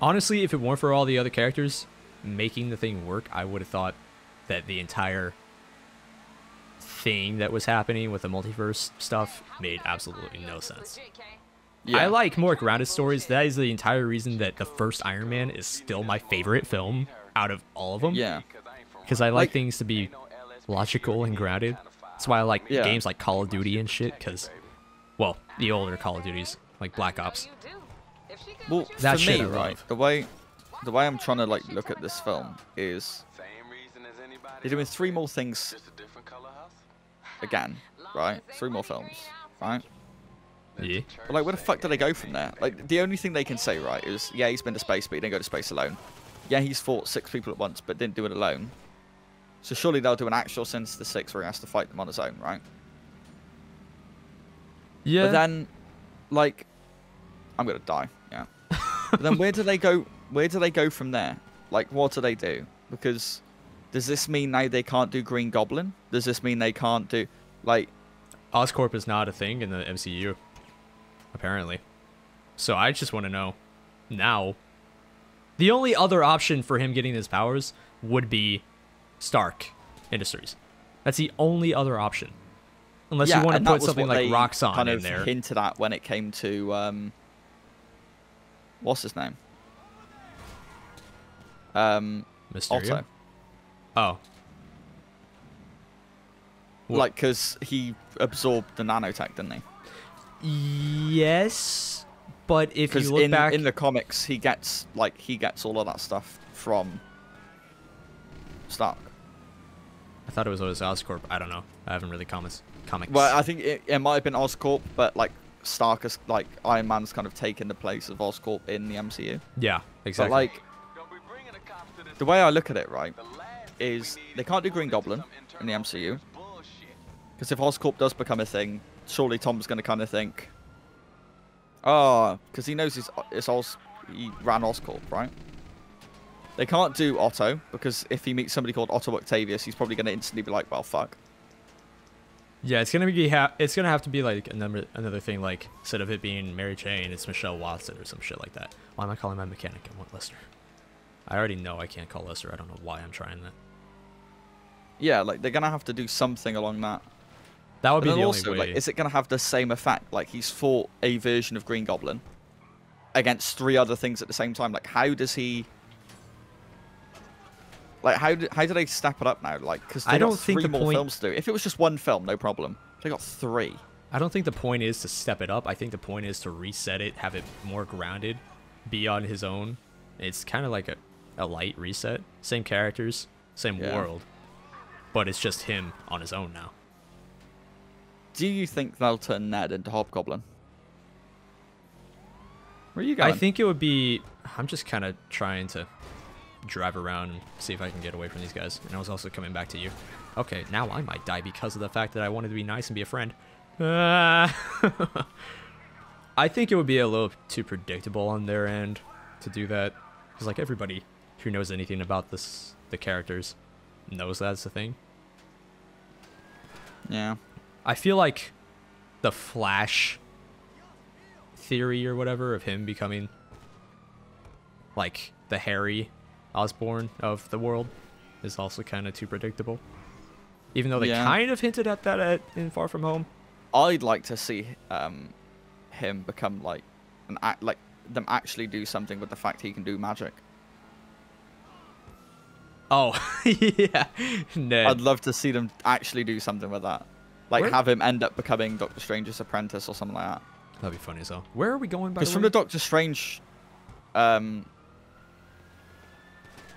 honestly, if it weren't for all the other characters making the thing work, I would have thought that the entire thing that was happening with the multiverse stuff made absolutely no sense. Yeah. I like more grounded stories. That is the entire reason that the first Iron Man is still my favorite film out of all of them. Yeah. Because I like things to be logical and grounded. That's why I like games like Call of Duty and shit. Because, well, the older Call of Duties, like Black Ops. Well, that shit, right? The way I'm trying to like look at this film is they're doing three more things again, right? Three more films, right? Yeah. But like, where the fuck do they go from there? Like, the only thing they can say, right, is yeah, he's been to space, but he didn't go to space alone. Yeah, he's fought 6 people at once, but didn't do it alone. So surely they'll do an actual Sinister of the 6 where he has to fight them on his own, right? Yeah. But then, like, I'm gonna die. Yeah. But then where do they go? Where do they go from there? Like, what do they do? Because does this mean now they can't do Green Goblin? Does this mean they can't do like? Oscorp is not a thing in the MCU, apparently. So I just want to know now. The only other option for him getting his powers would be Stark Industries. That's the only other option, unless you want to put something like Roxxon kind of in there. Hinted at when it came to what's his name? Mysterio. Otto. Oh, what? Like, because he absorbed the nanotech, didn't he? Yes, but if you look back in the comics, he gets all of that stuff from Stark. I thought it was always Oscorp. I don't know. I haven't really comics. Well, I think it might have been Oscorp, but like Stark is like Iron Man's kind of taken the place of Oscorp in the MCU. Yeah, exactly. But like the way I look at it, right, is they can't do Green Goblin in the MCU because if Oscorp does become a thing, surely Tom's going to kind of think, oh, because he knows he ran Oscorp, right? They can't do Otto, because if he meets somebody called Otto Octavius, he's probably going to instantly be like, well, fuck. Yeah, it's gonna have to be like another thing, like, instead of it being Mary Jane, it's Michelle Watson or some shit like that. Why am I calling my mechanic? I want Lester. I already know I can't call Lester. I don't know why I'm trying that. Yeah, like, they're going to have to do something along that. That would be the only way. Like, is it going to have the same effect? Like, he's fought a version of Green Goblin against 3 other things at the same time. Like, how does he... like, how do they step it up now? Like, because I don't think the more films to do. If it was just one film, no problem. They got 3. I don't think the point is to step it up. I think the point is to reset it, have it more grounded, be on his own. It's kind of like a light reset. Same characters, same world, but it's just him on his own now. Do you think they'll turn Ned into Hobgoblin? Where are you going? I think it would be... I'm just kind of trying to drive around and see if I can get away from these guys. And I was also coming back to you. Okay, now I might die because of the fact that I wanted to be nice and be a friend. I think it would be a little too predictable on their end to do that. Because, like, everybody who knows anything about this, the characters knows that's the thing. Yeah. I feel like the Flash theory or whatever of him becoming, like, the Harry Osborn of the world is also kind of too predictable. Even though they kind of hinted at that in Far From Home. I'd like to see him become, like, them actually do something with the fact he can do magic. Oh, yeah. No. I'd love to see them actually do something with that. Like, have him end up becoming Doctor Strange's apprentice or something like that. That'd be funny as hell. Where are we going, by the way? Because from the Doctor Strange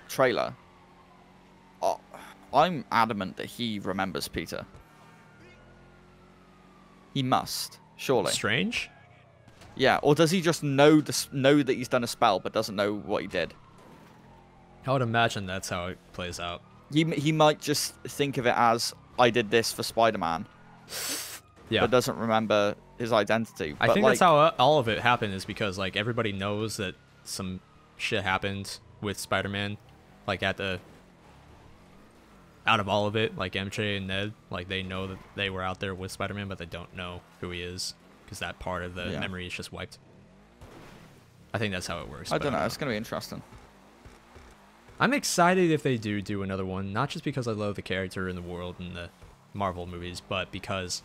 trailer, I'm adamant that he remembers Peter. He must, surely. Strange? Yeah, or does he just know that he's done a spell but doesn't know what he did? I would imagine that's how it plays out. He might just think of it as, I did this for Spider-Man. Yeah. But doesn't remember his identity. I think, like, that's how all of it happened, is because, like, everybody knows that some shit happened with Spider-Man. Like, at the... Out of all of it, like, MJ and Ned, like, they know that they were out there with Spider-Man, but they don't know who he is. Because that part of the memory is just wiped. I think that's how it works. I don't know. It's going to be interesting. I'm excited if they do another one, not just because I love the character and the world and the Marvel movies, but because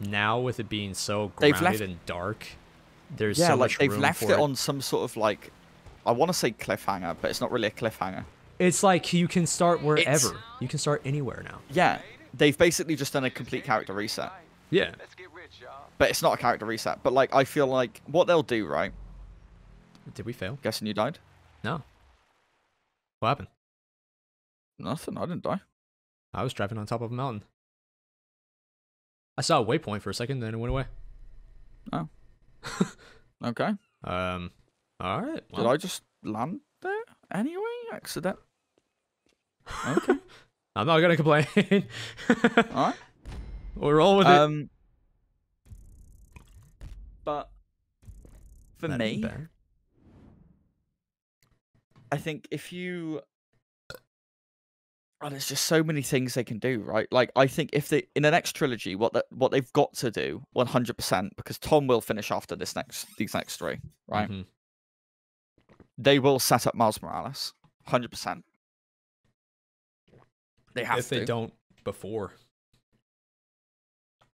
now with it being so grounded and dark, there's so much room for it. Yeah, like they've left it on some sort of, like, I want to say cliffhanger, but it's not really a cliffhanger. It's like you can start wherever. You can start anywhere now. Yeah, they've basically just done a complete character reset. Yeah. But it's not a character reset, but, like, I feel like what they'll do, right? Did we fail? Guessing you died? No. What happened? Nothing. I didn't die. I was driving on top of a mountain. I saw a waypoint for a second, then it went away. Oh. Okay. All right. Well. Did I just land there anyway? Accident. Okay. I'm not gonna complain. All right. We'll roll with it. But for me. I think if you... Oh, there's just so many things they can do, right? Like, I think if they... In the next trilogy, what they've got to do, 100%, because Tom will finish after these next three, right? Mm-hmm. They will set up Miles Morales. 100%. They have to. If they don't before.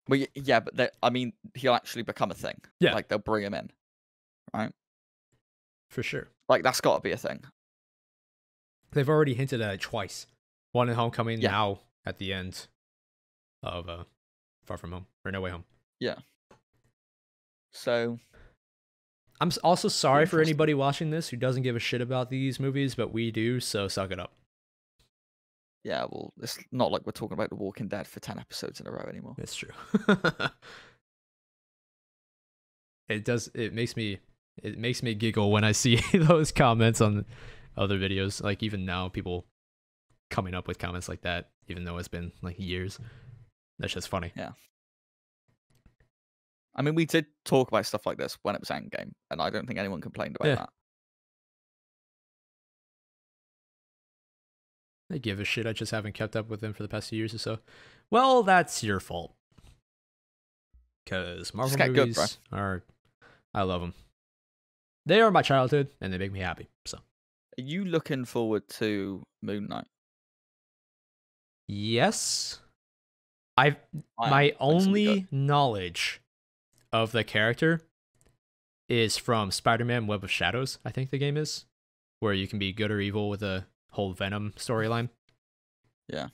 Well, yeah, but I mean, he'll actually become a thing. Yeah. Like, they'll bring him in, right? For sure. Like, that's got to be a thing. They've already hinted at it twice. One in Homecoming, now at the end of Far From Home, or No Way Home. Yeah. So. I'm also sorry for anybody watching this who doesn't give a shit about these movies, but we do, so suck it up. Yeah, well, it's not like we're talking about The Walking Dead for 10 episodes in a row anymore. It's true. It makes me giggle when I see those comments on other videos. Like, even now, people coming up with comments like that, even though it's been, like, years. That's just funny. Yeah. I mean, we did talk about stuff like this when it was Endgame, and I don't think anyone complained about that. They give a shit. I just haven't kept up with them for the past few years or so. Well, that's your fault. Because Marvel movies are... I love them. They are my childhood, and they make me happy. So, are you looking forward to Moon Knight? Yes. My only knowledge of the character is from Spider-Man Web of Shadows, I think the game is, where you can be good or evil with a whole Venom storyline. Yeah.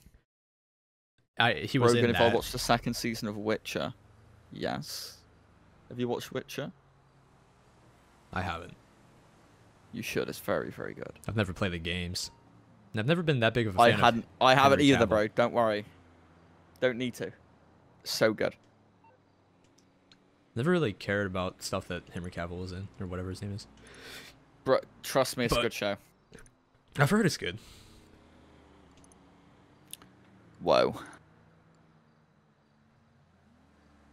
He was in that. If I watched the second season of Witcher, yes. Have you watched Witcher? I haven't. You should. It's very, very good. I've never played the games. And I've never been that big of a fan of Henry Cavill. I haven't either, bro. Don't worry. Don't need to. So good. Never really cared about stuff that Henry Cavill was in or whatever his name is. Bro, trust me, it's a good show. I've heard it's good. Whoa.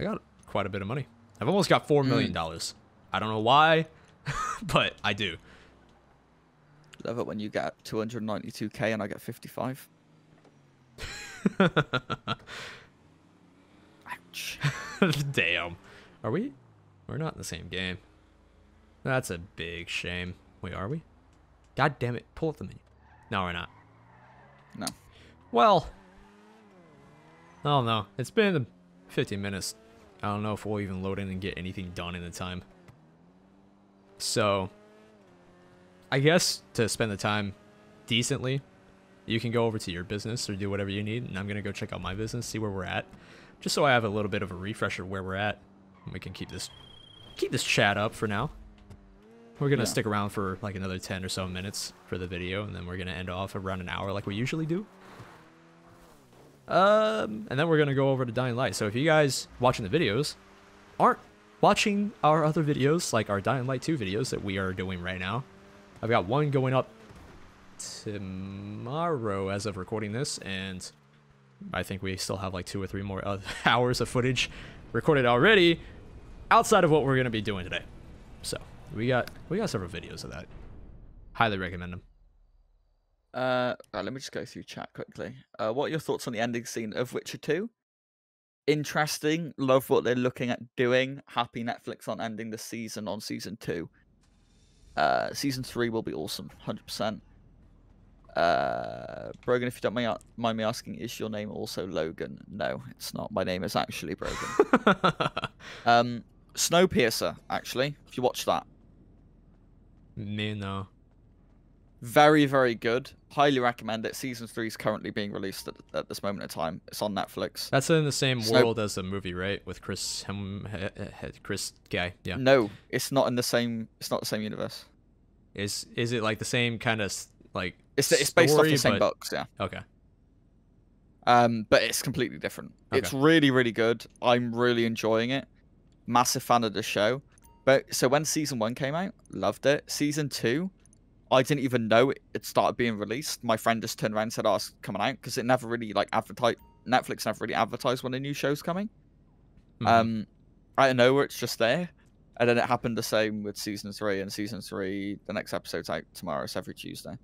I got quite a bit of money. I've almost got $4 million. I don't know why, but I do. Love it when you get 292k and I get 55. Ouch. Damn. Are we? We're not in the same game. That's a big shame. Wait, are we? God damn it. Pull up the menu. No, we're not. No. Well. I don't know. It's been 15 minutes. I don't know if we'll even load in and get anything done in the time. So, I guess to spend the time decently, you can go over to your business or do whatever you need. And I'm going to go check out my business, see where we're at. Just so I have a little bit of a refresher where we're at. And we can keep this chat up for now. We're going to stick around for like another 10 or so minutes for the video. And then we're going to end off around an hour like we usually do. And then we're going to go over to Dying Light. So if you guys watching the videos aren't watching our other videos, like our Dying Light 2 videos that we are doing right now, I've got one going up tomorrow as of recording this, and I think we still have like 2 or 3 more hours of footage recorded already outside of what we're going to be doing today. So we got several videos of that. Highly recommend them. Right, let me just go through chat quickly. What are your thoughts on the ending scene of Witcher 2? Interesting. Love what they're looking at doing. Happy Netflix on ending the season on season 2. Season 3 will be awesome, 100%. Brogan, if you don't mind me asking, is your name also Logan? No, it's not. My name is actually Brogan. Snowpiercer, actually, if you watch that. No. Very, very good. Highly recommend it. Season 3 is currently being released at this moment in time. It's on Netflix. That's in the same world as the movie, right? With Chris guy. Yeah. No, it's not in the same. It's not the same universe. Is it like the same kind of like? It's based off the same books. Yeah. Okay. But it's completely different. Okay. It's really, really good. I'm really enjoying it. Massive fan of the show. But so when season 1 came out, loved it. Season 2. I didn't even know it started being released. My friend just turned around and said, oh, it's coming out. Because it never really, like, advertised. Netflix never really advertised when a new show's coming. Mm-hmm. I don't know where it's just there. And then it happened the same with season 3. And season 3, the next episode's out tomorrow. It's every Tuesday.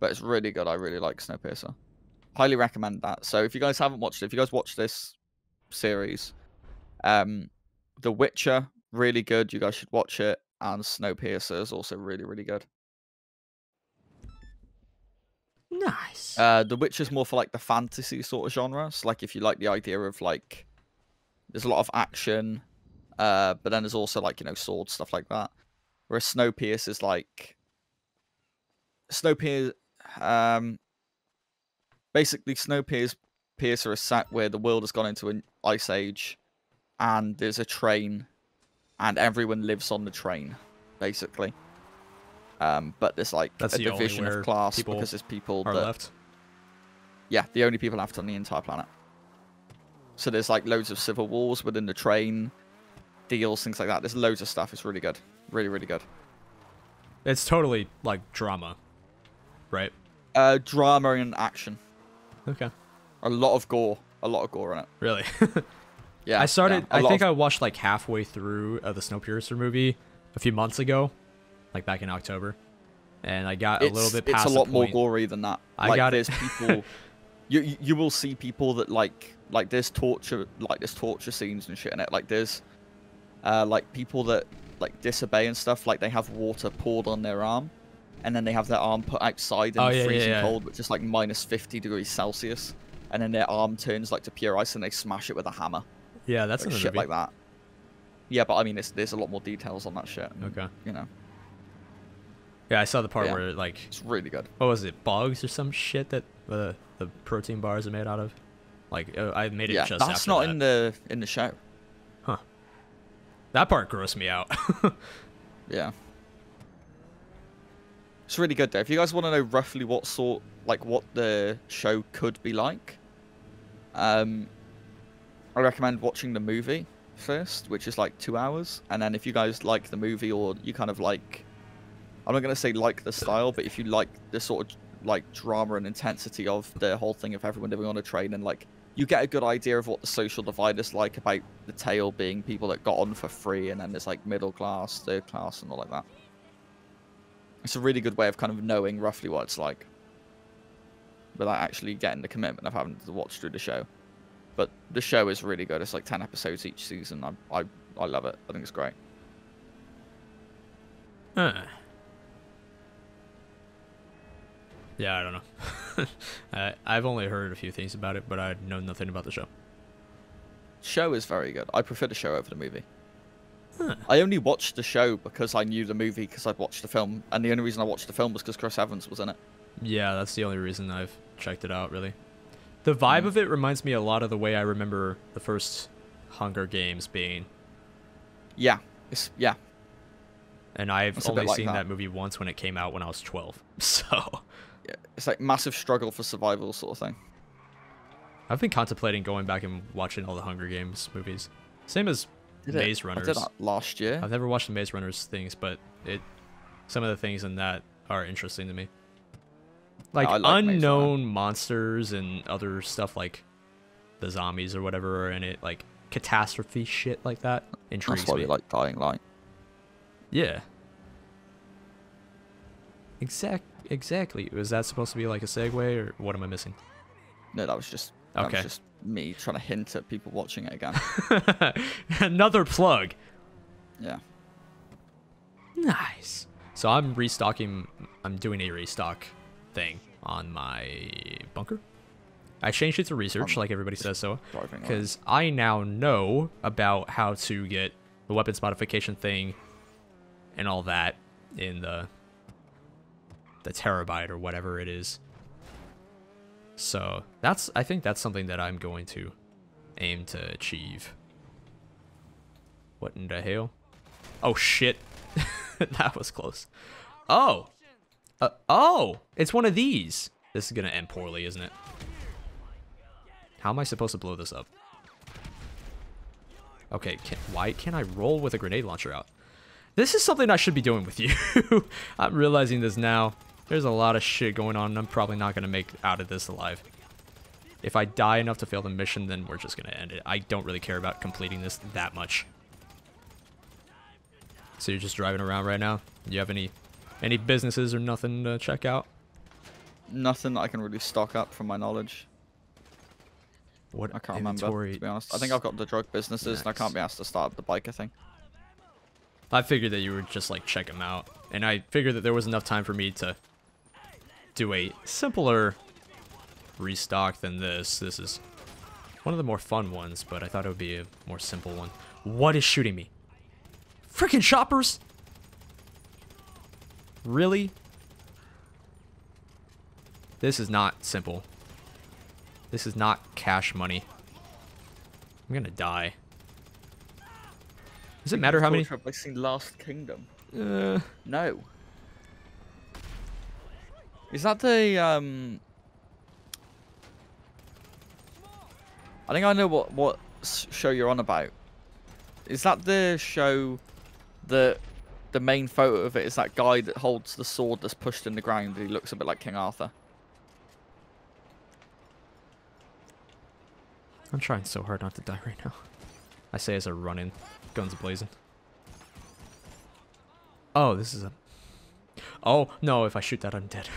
But it's really good. I really like Snowpiercer. Highly recommend that. So if you guys haven't watched it, if you guys watch this series, The Witcher, really good. You guys should watch it. And Snowpiercer is also really, really good. Nice. The Witcher's more for like the fantasy sort of genre. So like if you like the idea of like there's a lot of action, but then there's also like, you know, sword stuff like that. Whereas Snowpiercer is like Snowpiercer is set where the world has gone into an ice age and there's a train and everyone lives on the train, basically. But there's like a division of class because there's people that are left. Yeah, the only people left on the entire planet. So there's like loads of civil wars within the train, deals, things like that. There's loads of stuff. It's really good. Really, really good. It's totally like drama, right? Drama and action. Okay. A lot of gore. A lot of gore in it. Really? Yeah. I started, yeah, I think I watched like halfway through the Snowpiercer movie a few months ago. Like back in October, and I got a little bit past. It's a lot more gory than that. I like, got there's people. You will see people that like there's torture scenes and shit in it. Like there's like people that like disobey and stuff. Like they have water poured on their arm, and then they have their arm put outside in freezing cold, which is like -50°C, and then their arm turns like to pure ice, and they smash it with a hammer. Yeah, that's like, in the shit movie. Like that. Yeah, but I mean, there's a lot more details on that shit. And, okay, you know. Yeah, I saw the part where, like... It's really good. What was it? Bugs or some shit that the protein bars are made out of? Like, I made it just after that. That's not in the show. Huh. That part grossed me out. Yeah. It's really good, though. If you guys want to know roughly what sort... Like, what the show could be like, I recommend watching the movie. first, which is like 2 hours, and then if you guys like the movie, or you kind of like, I'm not going to say like the style, but if you like the sort of like drama and intensity of the whole thing of everyone living on a train, and like you get a good idea of what the social divide is like, about the tale being people that got on for free, and then there's like middle class, third class, and all like that. It's a really good way of kind of knowing roughly what it's like without actually getting the commitment of having to watch through the show. But the show is really good. It's like 10 episodes each season. I love it. I think it's great. Yeah, I don't know. I've only heard a few things about it, but I know nothing about the show. Show is very good. I prefer the show over the movie. I only watched the show because I knew the movie, because I'd watched the film. And the only reason I watched the film was because Chris Evans was in it. Yeah, that's the only reason I've checked it out, really. The vibe of it reminds me a lot of the way I remember the first Hunger Games being. Yeah. Yeah. And I've only seen that movie once, when it came out when I was 12. So yeah, it's like massive struggle for survival sort of thing. I've been contemplating going back and watching all the Hunger Games movies. Same as Maze Runners. I did that last year. I've never watched the Maze Runners things, but some of the things in that are interesting to me. Like unknown monsters and other stuff, like the zombies or whatever are in it, like catastrophe shit like that intrigues me. That's why we like Dying Light. Yeah. Exactly. Was that supposed to be like a segue, or what am I missing? No, that was just that was just me trying to hint at people watching it again. Another plug. Yeah. Nice. So I'm restocking. I'm doing a restock thing on my bunker. I changed it to research, like everybody says, so because I now know about how to get the weapons modification thing and all that in the terabyte or whatever it is. So that's, I think that's something that I'm going to aim to achieve. What in the hell? Oh shit. That was close. Oh. Oh, it's one of these. This is going to end poorly, isn't it? How am I supposed to blow this up? Okay, why can't I roll with a grenade launcher out? This is something I should be doing with you. I'm realizing this now. There's a lot of shit going on, and I'm probably not going to make out of this alive. If I die enough to fail the mission, then we're just going to end it. I don't really care about completing this that much. So you're just driving around right now? Do you have any businesses or nothing to check out? Nothing that I can really stock up from my knowledge. What I can't remember, to be honest. I think I've got the drug businesses, and I can't be asked to start up the biker thing. I figured that you would just like check them out, and I figured that there was enough time for me to do a simpler restock than this. This is one of the more fun ones, but I thought it would be a more simple one. What is shooting me? Freaking shoppers! Really? This is not simple. This is not cash money. I'm gonna die. Does it matter how many? I've seen Last Kingdom. No. Is that the I think I know what show you're on about. Is that the show that? The main photo of it is that guy that holds the sword that's pushed in the ground. He looks a bit like King Arthur. I'm trying so hard not to die right now. I say as I run in, guns blazing. Oh, this is a... Oh, no, if I shoot that, I'm dead.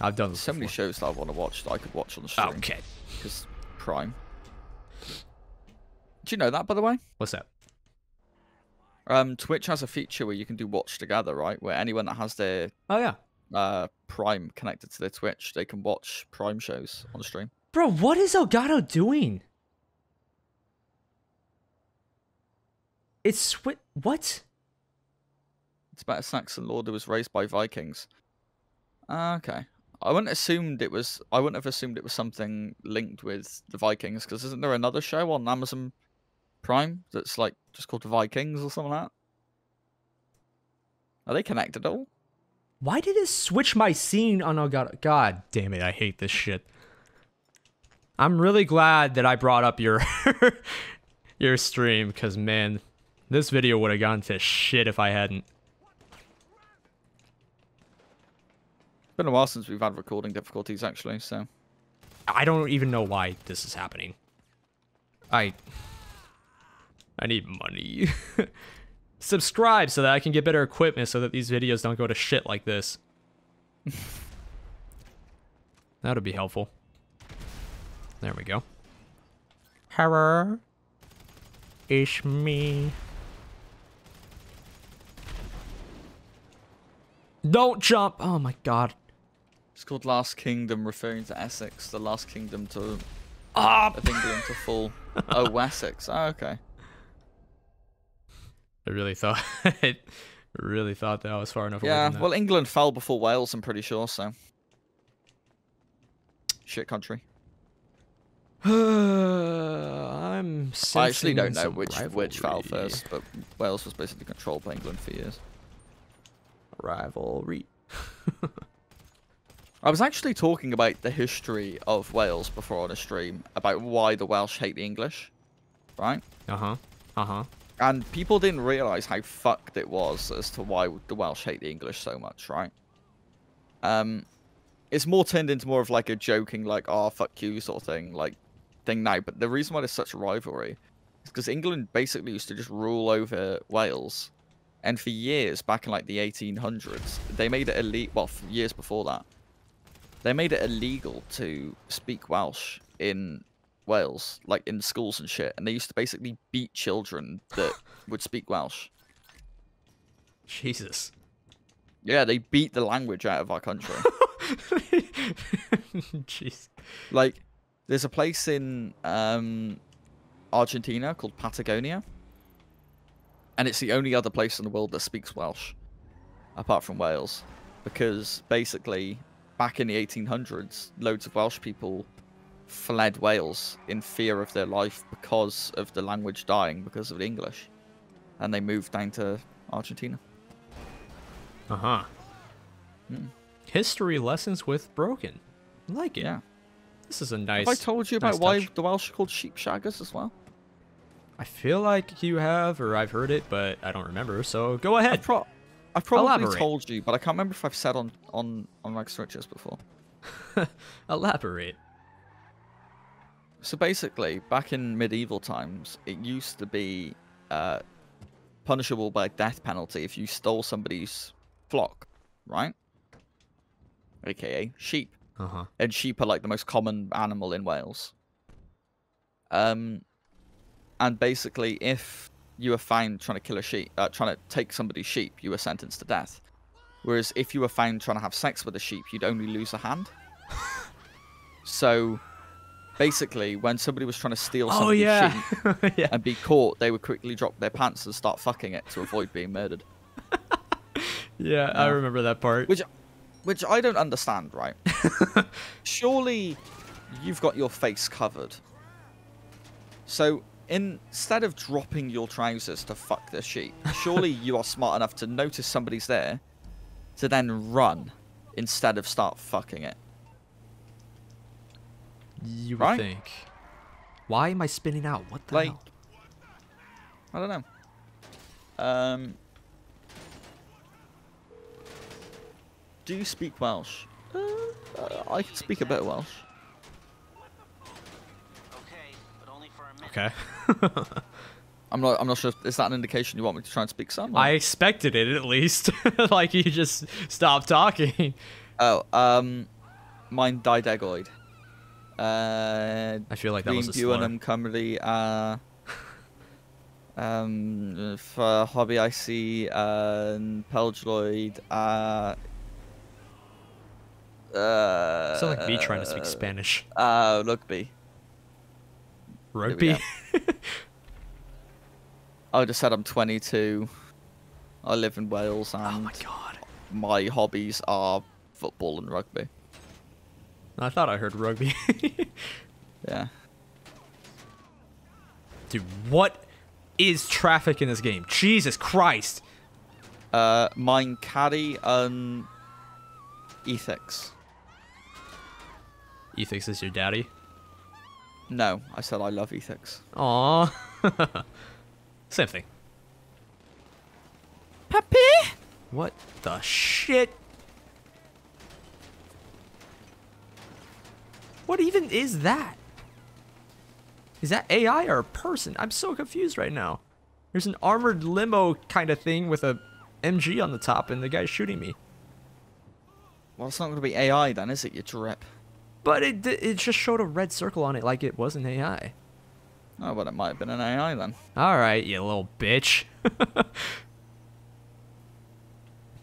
I've done this before. Many shows that I want to watch that I could watch on the stream. Okay. Because Prime. Do you know that, by the way? What's that? Twitch has a feature where you can do watch together, right? Where anyone that has their Prime connected to their Twitch, they can watch Prime shows on the stream. Bro, what is Elgato doing? It's what? It's about a Saxon lord who was raised by Vikings. Okay, I wouldn't have assumed it was something linked with the Vikings, because isn't there another show on Amazon Prime that's like just called Vikings or something like that? Are they connected at all? Why did it switch my scene on Elgato? God damn it, I hate this shit. I'm really glad that I brought up your your stream, because man, this video would have gone to shit if I hadn't. It's been a while since we've had recording difficulties, actually, so... I don't even know why this is happening. I need money. Subscribe so that I can get better equipment so that these videos don't go to shit like this. That would be helpful. There we go. Horror. Ish me. Don't jump! Oh my god. It's called Last Kingdom, referring to Essex. The Last Kingdom to... Ah! Of England to fall. Oh, Essex. Oh, okay. I really thought that I was far enough away from that. Well, England fell before Wales, I'm pretty sure, so... Shit country. I'm sensing I actually don't know which fell first, but Wales was basically controlled by England for years. Rivalry. I was actually talking about the history of Wales before on a stream, about why the Welsh hate the English, right? Uh-huh, uh-huh. And people didn't realise how fucked it was as to why the Welsh hate the English so much, right? It's more turned into more of like a joking, like, oh, fuck you sort of thing, like, thing now. But the reason why there's such rivalry is because England basically used to just rule over Wales. And for years, back in like the 1800s, they made it illegal, well, for years before that, they made it illegal to speak Welsh in Wales, like in schools and shit, and they used to basically beat children that would speak Welsh. Jesus. Yeah, they beat the language out of our country. Jeez. Like, there's a place in Argentina called Patagonia, and it's the only other place in the world that speaks Welsh, apart from Wales, because basically... Back in the 1800s, loads of Welsh people fled Wales in fear of their life because of the language dying because of the English. And they moved down to Argentina. Uh-huh. Mm. History lessons with Brogan. I like it. Yeah. This is a nice... Have I told you about why the Welsh are called sheep shaggers as well? I feel like you have, or I've heard it, but I don't remember, so go ahead. I've probably told you, but I can't remember if I've said on Rags to Riches before. Elaborate. So basically, back in medieval times, it used to be punishable by death penalty if you stole somebody's flock, right? AKA sheep. Uh-huh. And sheep are like the most common animal in Wales. And basically, if you were found trying to kill a sheep, trying to take somebody's sheep, you were sentenced to death. Whereas if you were found trying to have sex with a sheep, you'd only lose a hand. So basically, when somebody was trying to steal somebody's sheep yeah. and be caught, they would quickly drop their pants and start fucking it to avoid being murdered. Yeah, I remember that part. Which I don't understand, right? Surely you've got your face covered. So... Instead of dropping your trousers to fuck the sheep, surely you are smart enough to notice somebody's there to then run instead of start fucking it. You would think. Why am I spinning out? What the hell? I don't know. Do you speak Welsh? I can speak a bit of Welsh. Okay. I'm not sure. Is that an indication you want me to try and speak some? Or? I expected it at least. Like you just stopped talking. Oh, mine didegoid. I feel like that was a slur. Cymru, for hobby I see Pelgloid. Sound like me trying to speak Spanish. Rugby. Rugby. I just said I'm 22. I live in Wales, and oh my god, my hobbies are football and rugby. I thought I heard rugby. Yeah. Dude, what is traffic in this game? Jesus Christ. Mine caddy and Ethics. Ethics is your daddy? No, I said I love Ethics. Aww. Same thing. Puppy? What the shit? What even is that? Is that AI or a person? I'm so confused right now. There's an armored limo kind of thing with a MG on the top and the guy's shooting me. Well, it's not going to be AI then, is it, you drip? But it just showed a red circle on it like it was an AI. Oh, well, it might have been an AI then. Alright, you little bitch.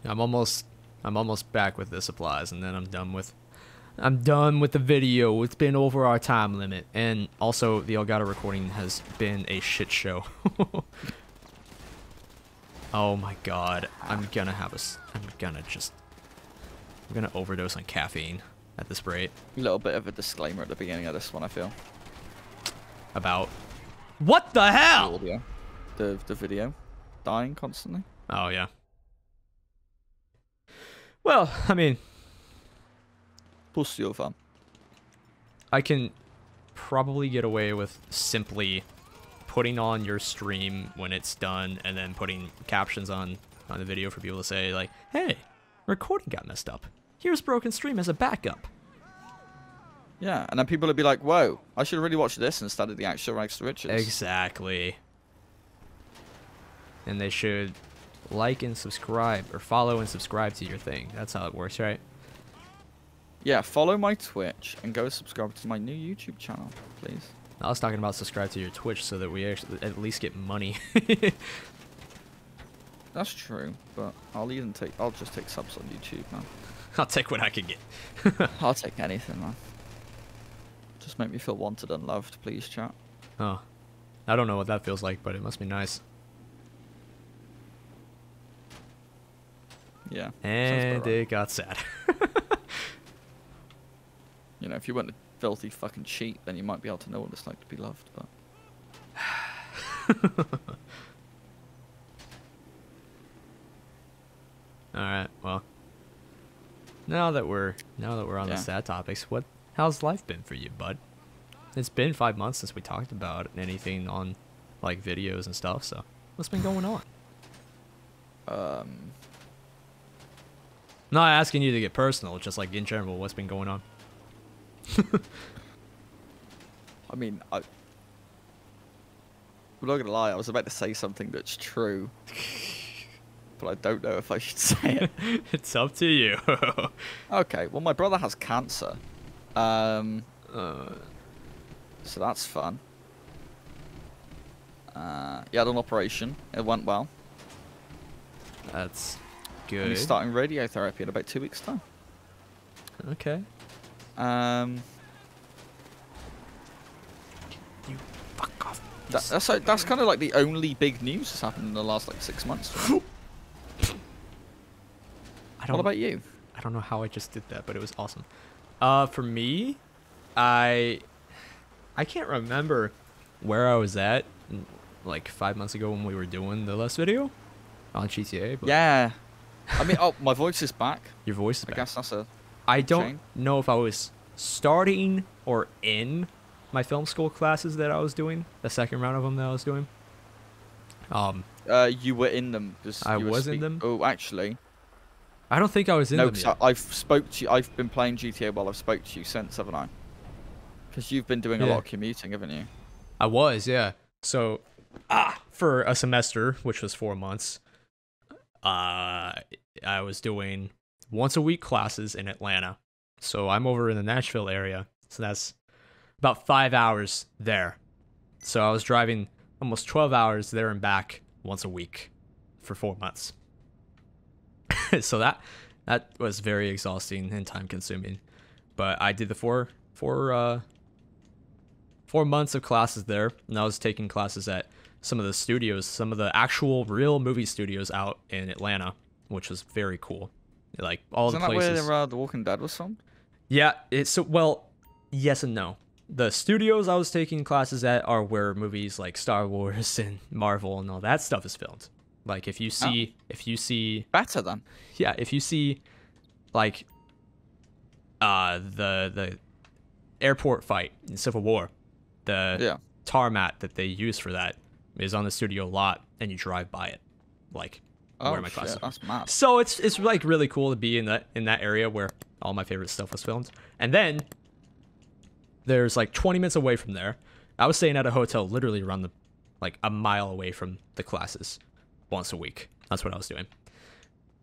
I'm almost back with the supplies and then I'm done with the video. It's been over our time limit. And also, the Elgato recording has been a shit show. Oh my god. I'm gonna overdose on caffeine at this rate. A little bit of a disclaimer at the beginning of this one, I feel. About? What the hell? The video dying constantly. Oh, yeah. Well, I mean... Pussy over. I can probably get away with simply putting on your stream when it's done and then putting captions on the video for people to say, like, hey, recording got messed up. Here's broken stream as a backup. Yeah, and then people would be like, whoa, I should really watch this instead of the actual Rags to Riches. Exactly. And they should like and subscribe, or follow and subscribe to your thing. That's how it works, right? Yeah, follow my Twitch and go subscribe to my new YouTube channel, please. I was talking about subscribe to your Twitch so that we actually at least get money. That's true, but I'll just take subs on YouTube, man. I'll take what I can get. I'll take anything, man. Just make me feel wanted and loved, please, chat. Oh, I don't know what that feels like, but it must be nice. Yeah. And it got sad. You know, if you weren't a filthy fucking cheat, then you might be able to know what it's like to be loved, but... Alright, well... Now that we're on the sad topics, how's life been for you, bud? It's been 5 months since we talked about anything on, like, videos and stuff, so... What's been going on? Not asking you to get personal, just, like, in general, what's been going on? I mean, I'm not gonna lie, I was about to say something that's true, but I don't know if I should say it. It's up to you. Okay, well, my brother has cancer, so that's fun. He had an operation, it went well. That's good. And he's starting radiotherapy in about 2 weeks' time. Okay. You fuck off. That's kind of like the only big news that's happened in the last like 6 months. What about you? I don't know how I just did that, but it was awesome. For me, I can't remember where I was at like 5 months ago when we were doing the last video on GTA. But... Yeah. I mean, oh, my voice is back. Your voice is back. I guess that's a. I don't know if I was starting or in my film school classes that I was doing, the second round of them that I was doing. You were in them. I was in them? Oh, actually. I don't think I was in them yet. I've spoke to you. I've been playing GTA while I've spoke to you since, haven't I? Because you've been doing a lot of commuting, haven't you? I was, yeah. So, for a semester, which was 4 months, I was doing... once-a-week classes in Atlanta. So I'm over in the Nashville area. So that's about 5 hours there. So I was driving almost 12 hours there and back once a week for 4 months. So that was very exhausting and time-consuming. But I did the four months of classes there. And I was taking classes at some of the studios, some of the actual real movie studios out in Atlanta, which was very cool. Like all the places. Isn't that where The Walking Dead was filmed? Yeah, well, yes and no. The studios I was taking classes at are where movies like Star Wars and Marvel and all that stuff is filmed. Like if you see better then. Yeah, if you see like the airport fight in Civil War, the tarmac that they use for that is on the studio lot, and you drive by it, like where my class. That's mad. So it's like really cool to be in that area where all my favorite stuff was filmed. And then there's like 20 minutes away from there, I was staying at a hotel literally around like a mile away from the classes once a week. That's what I was doing.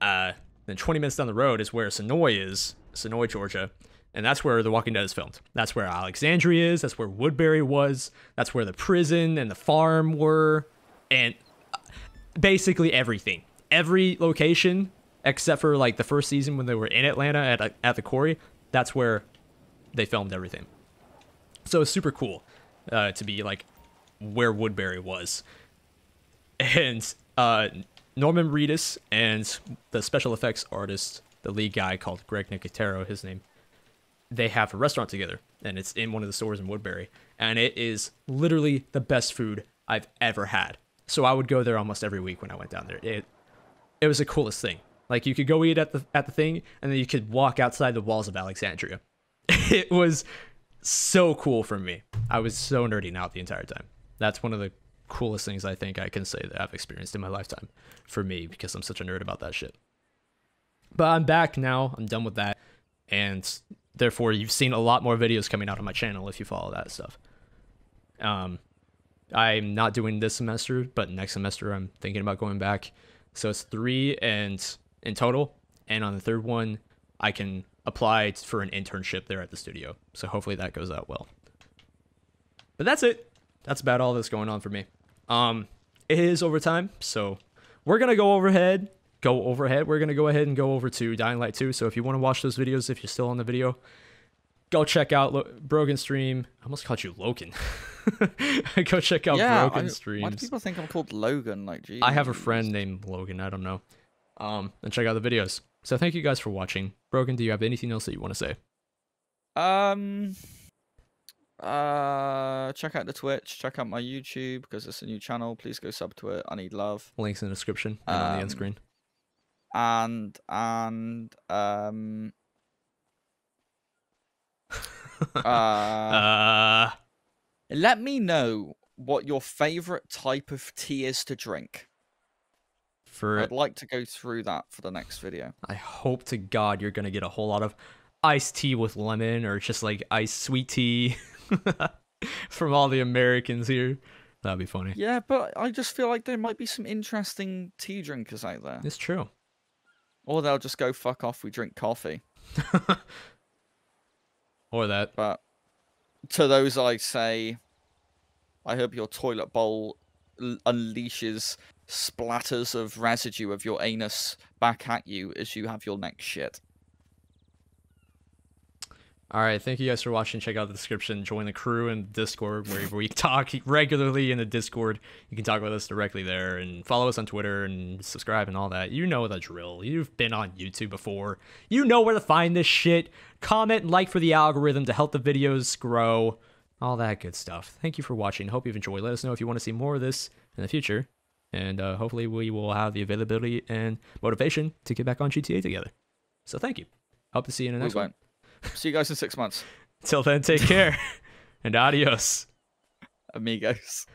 Then 20 minutes down the road is where Senoia is, Senoia, Georgia. And that's where The Walking Dead is filmed. That's where Alexandria is. That's where Woodbury was. That's where the prison and the farm were. And basically everything. Every location, except for like the first season when they were in Atlanta at the quarry, that's where they filmed everything. So it's super cool to be like where Woodbury was. And Norman Reedus and the special effects artist, the lead guy called Greg Nicotero, his name, they have a restaurant together, and it's in one of the stores in Woodbury, and it is literally the best food I've ever had. So I would go there almost every week when I went down there. It was the coolest thing. Like, you could go eat at the thing, and then you could walk outside the walls of Alexandria. It was so cool for me. I was so nerding out the entire time. That's one of the coolest things I think I can say that I've experienced in my lifetime for me, because I'm such a nerd about that shit. But I'm back now. I'm done with that. And therefore, you've seen a lot more videos coming out on my channel if you follow that stuff. I'm not doing this semester, but next semester I'm thinking about going back. So it's 3 and in total. And on the third one, I can apply for an internship there at the studio. So hopefully that goes out well. But that's it. That's about all that's going on for me. It is overtime, so we're going to go overhead. We're going to go ahead and go over to Dying Light 2. So if you want to watch those videos, if you're still on the video, go check out Brogan's stream. I almost called you Logan. Go check out Brogan's streams. Why do people think I'm called Logan? Like, geez. I have a friend named Logan. I don't know. And check out the videos. So thank you guys for watching. Brogan, do you have anything else that you want to say? Check out the Twitch, check out my YouTube because it's a new channel. Please go sub to it. I need love. Links in the description and on the end screen. Let me know what your favorite type of tea is to drink. I'd like to go through that for the next video. I hope to God you're gonna get a whole lot of iced tea with lemon or just like iced sweet tea from all the Americans here. That'd be funny. Yeah, but I just feel like there might be some interesting tea drinkers out there. It's true. Or they'll just go, fuck off, we drink coffee. Or that. But to those I say, I hope your toilet bowl unleashes splatters of residue of your anus back at you as you have your next shit. All right, thank you guys for watching. Check out the description. Join the crew in Discord where we talk regularly in the Discord. You can talk with us directly there and follow us on Twitter and subscribe and all that. You know the drill. You've been on YouTube before. You know where to find this shit. Comment and like for the algorithm to help the videos grow. All that good stuff. Thank you for watching. Hope you've enjoyed. Let us know if you want to see more of this in the future. And hopefully we will have the availability and motivation to get back on GTA together. So thank you. Hope to see you in the next one. See you guys in 6 months. Till then, take care. And adios. Amigos.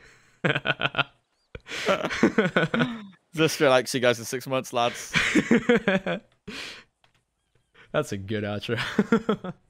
Just feel like, see you guys in 6 months, lads. That's a good outro.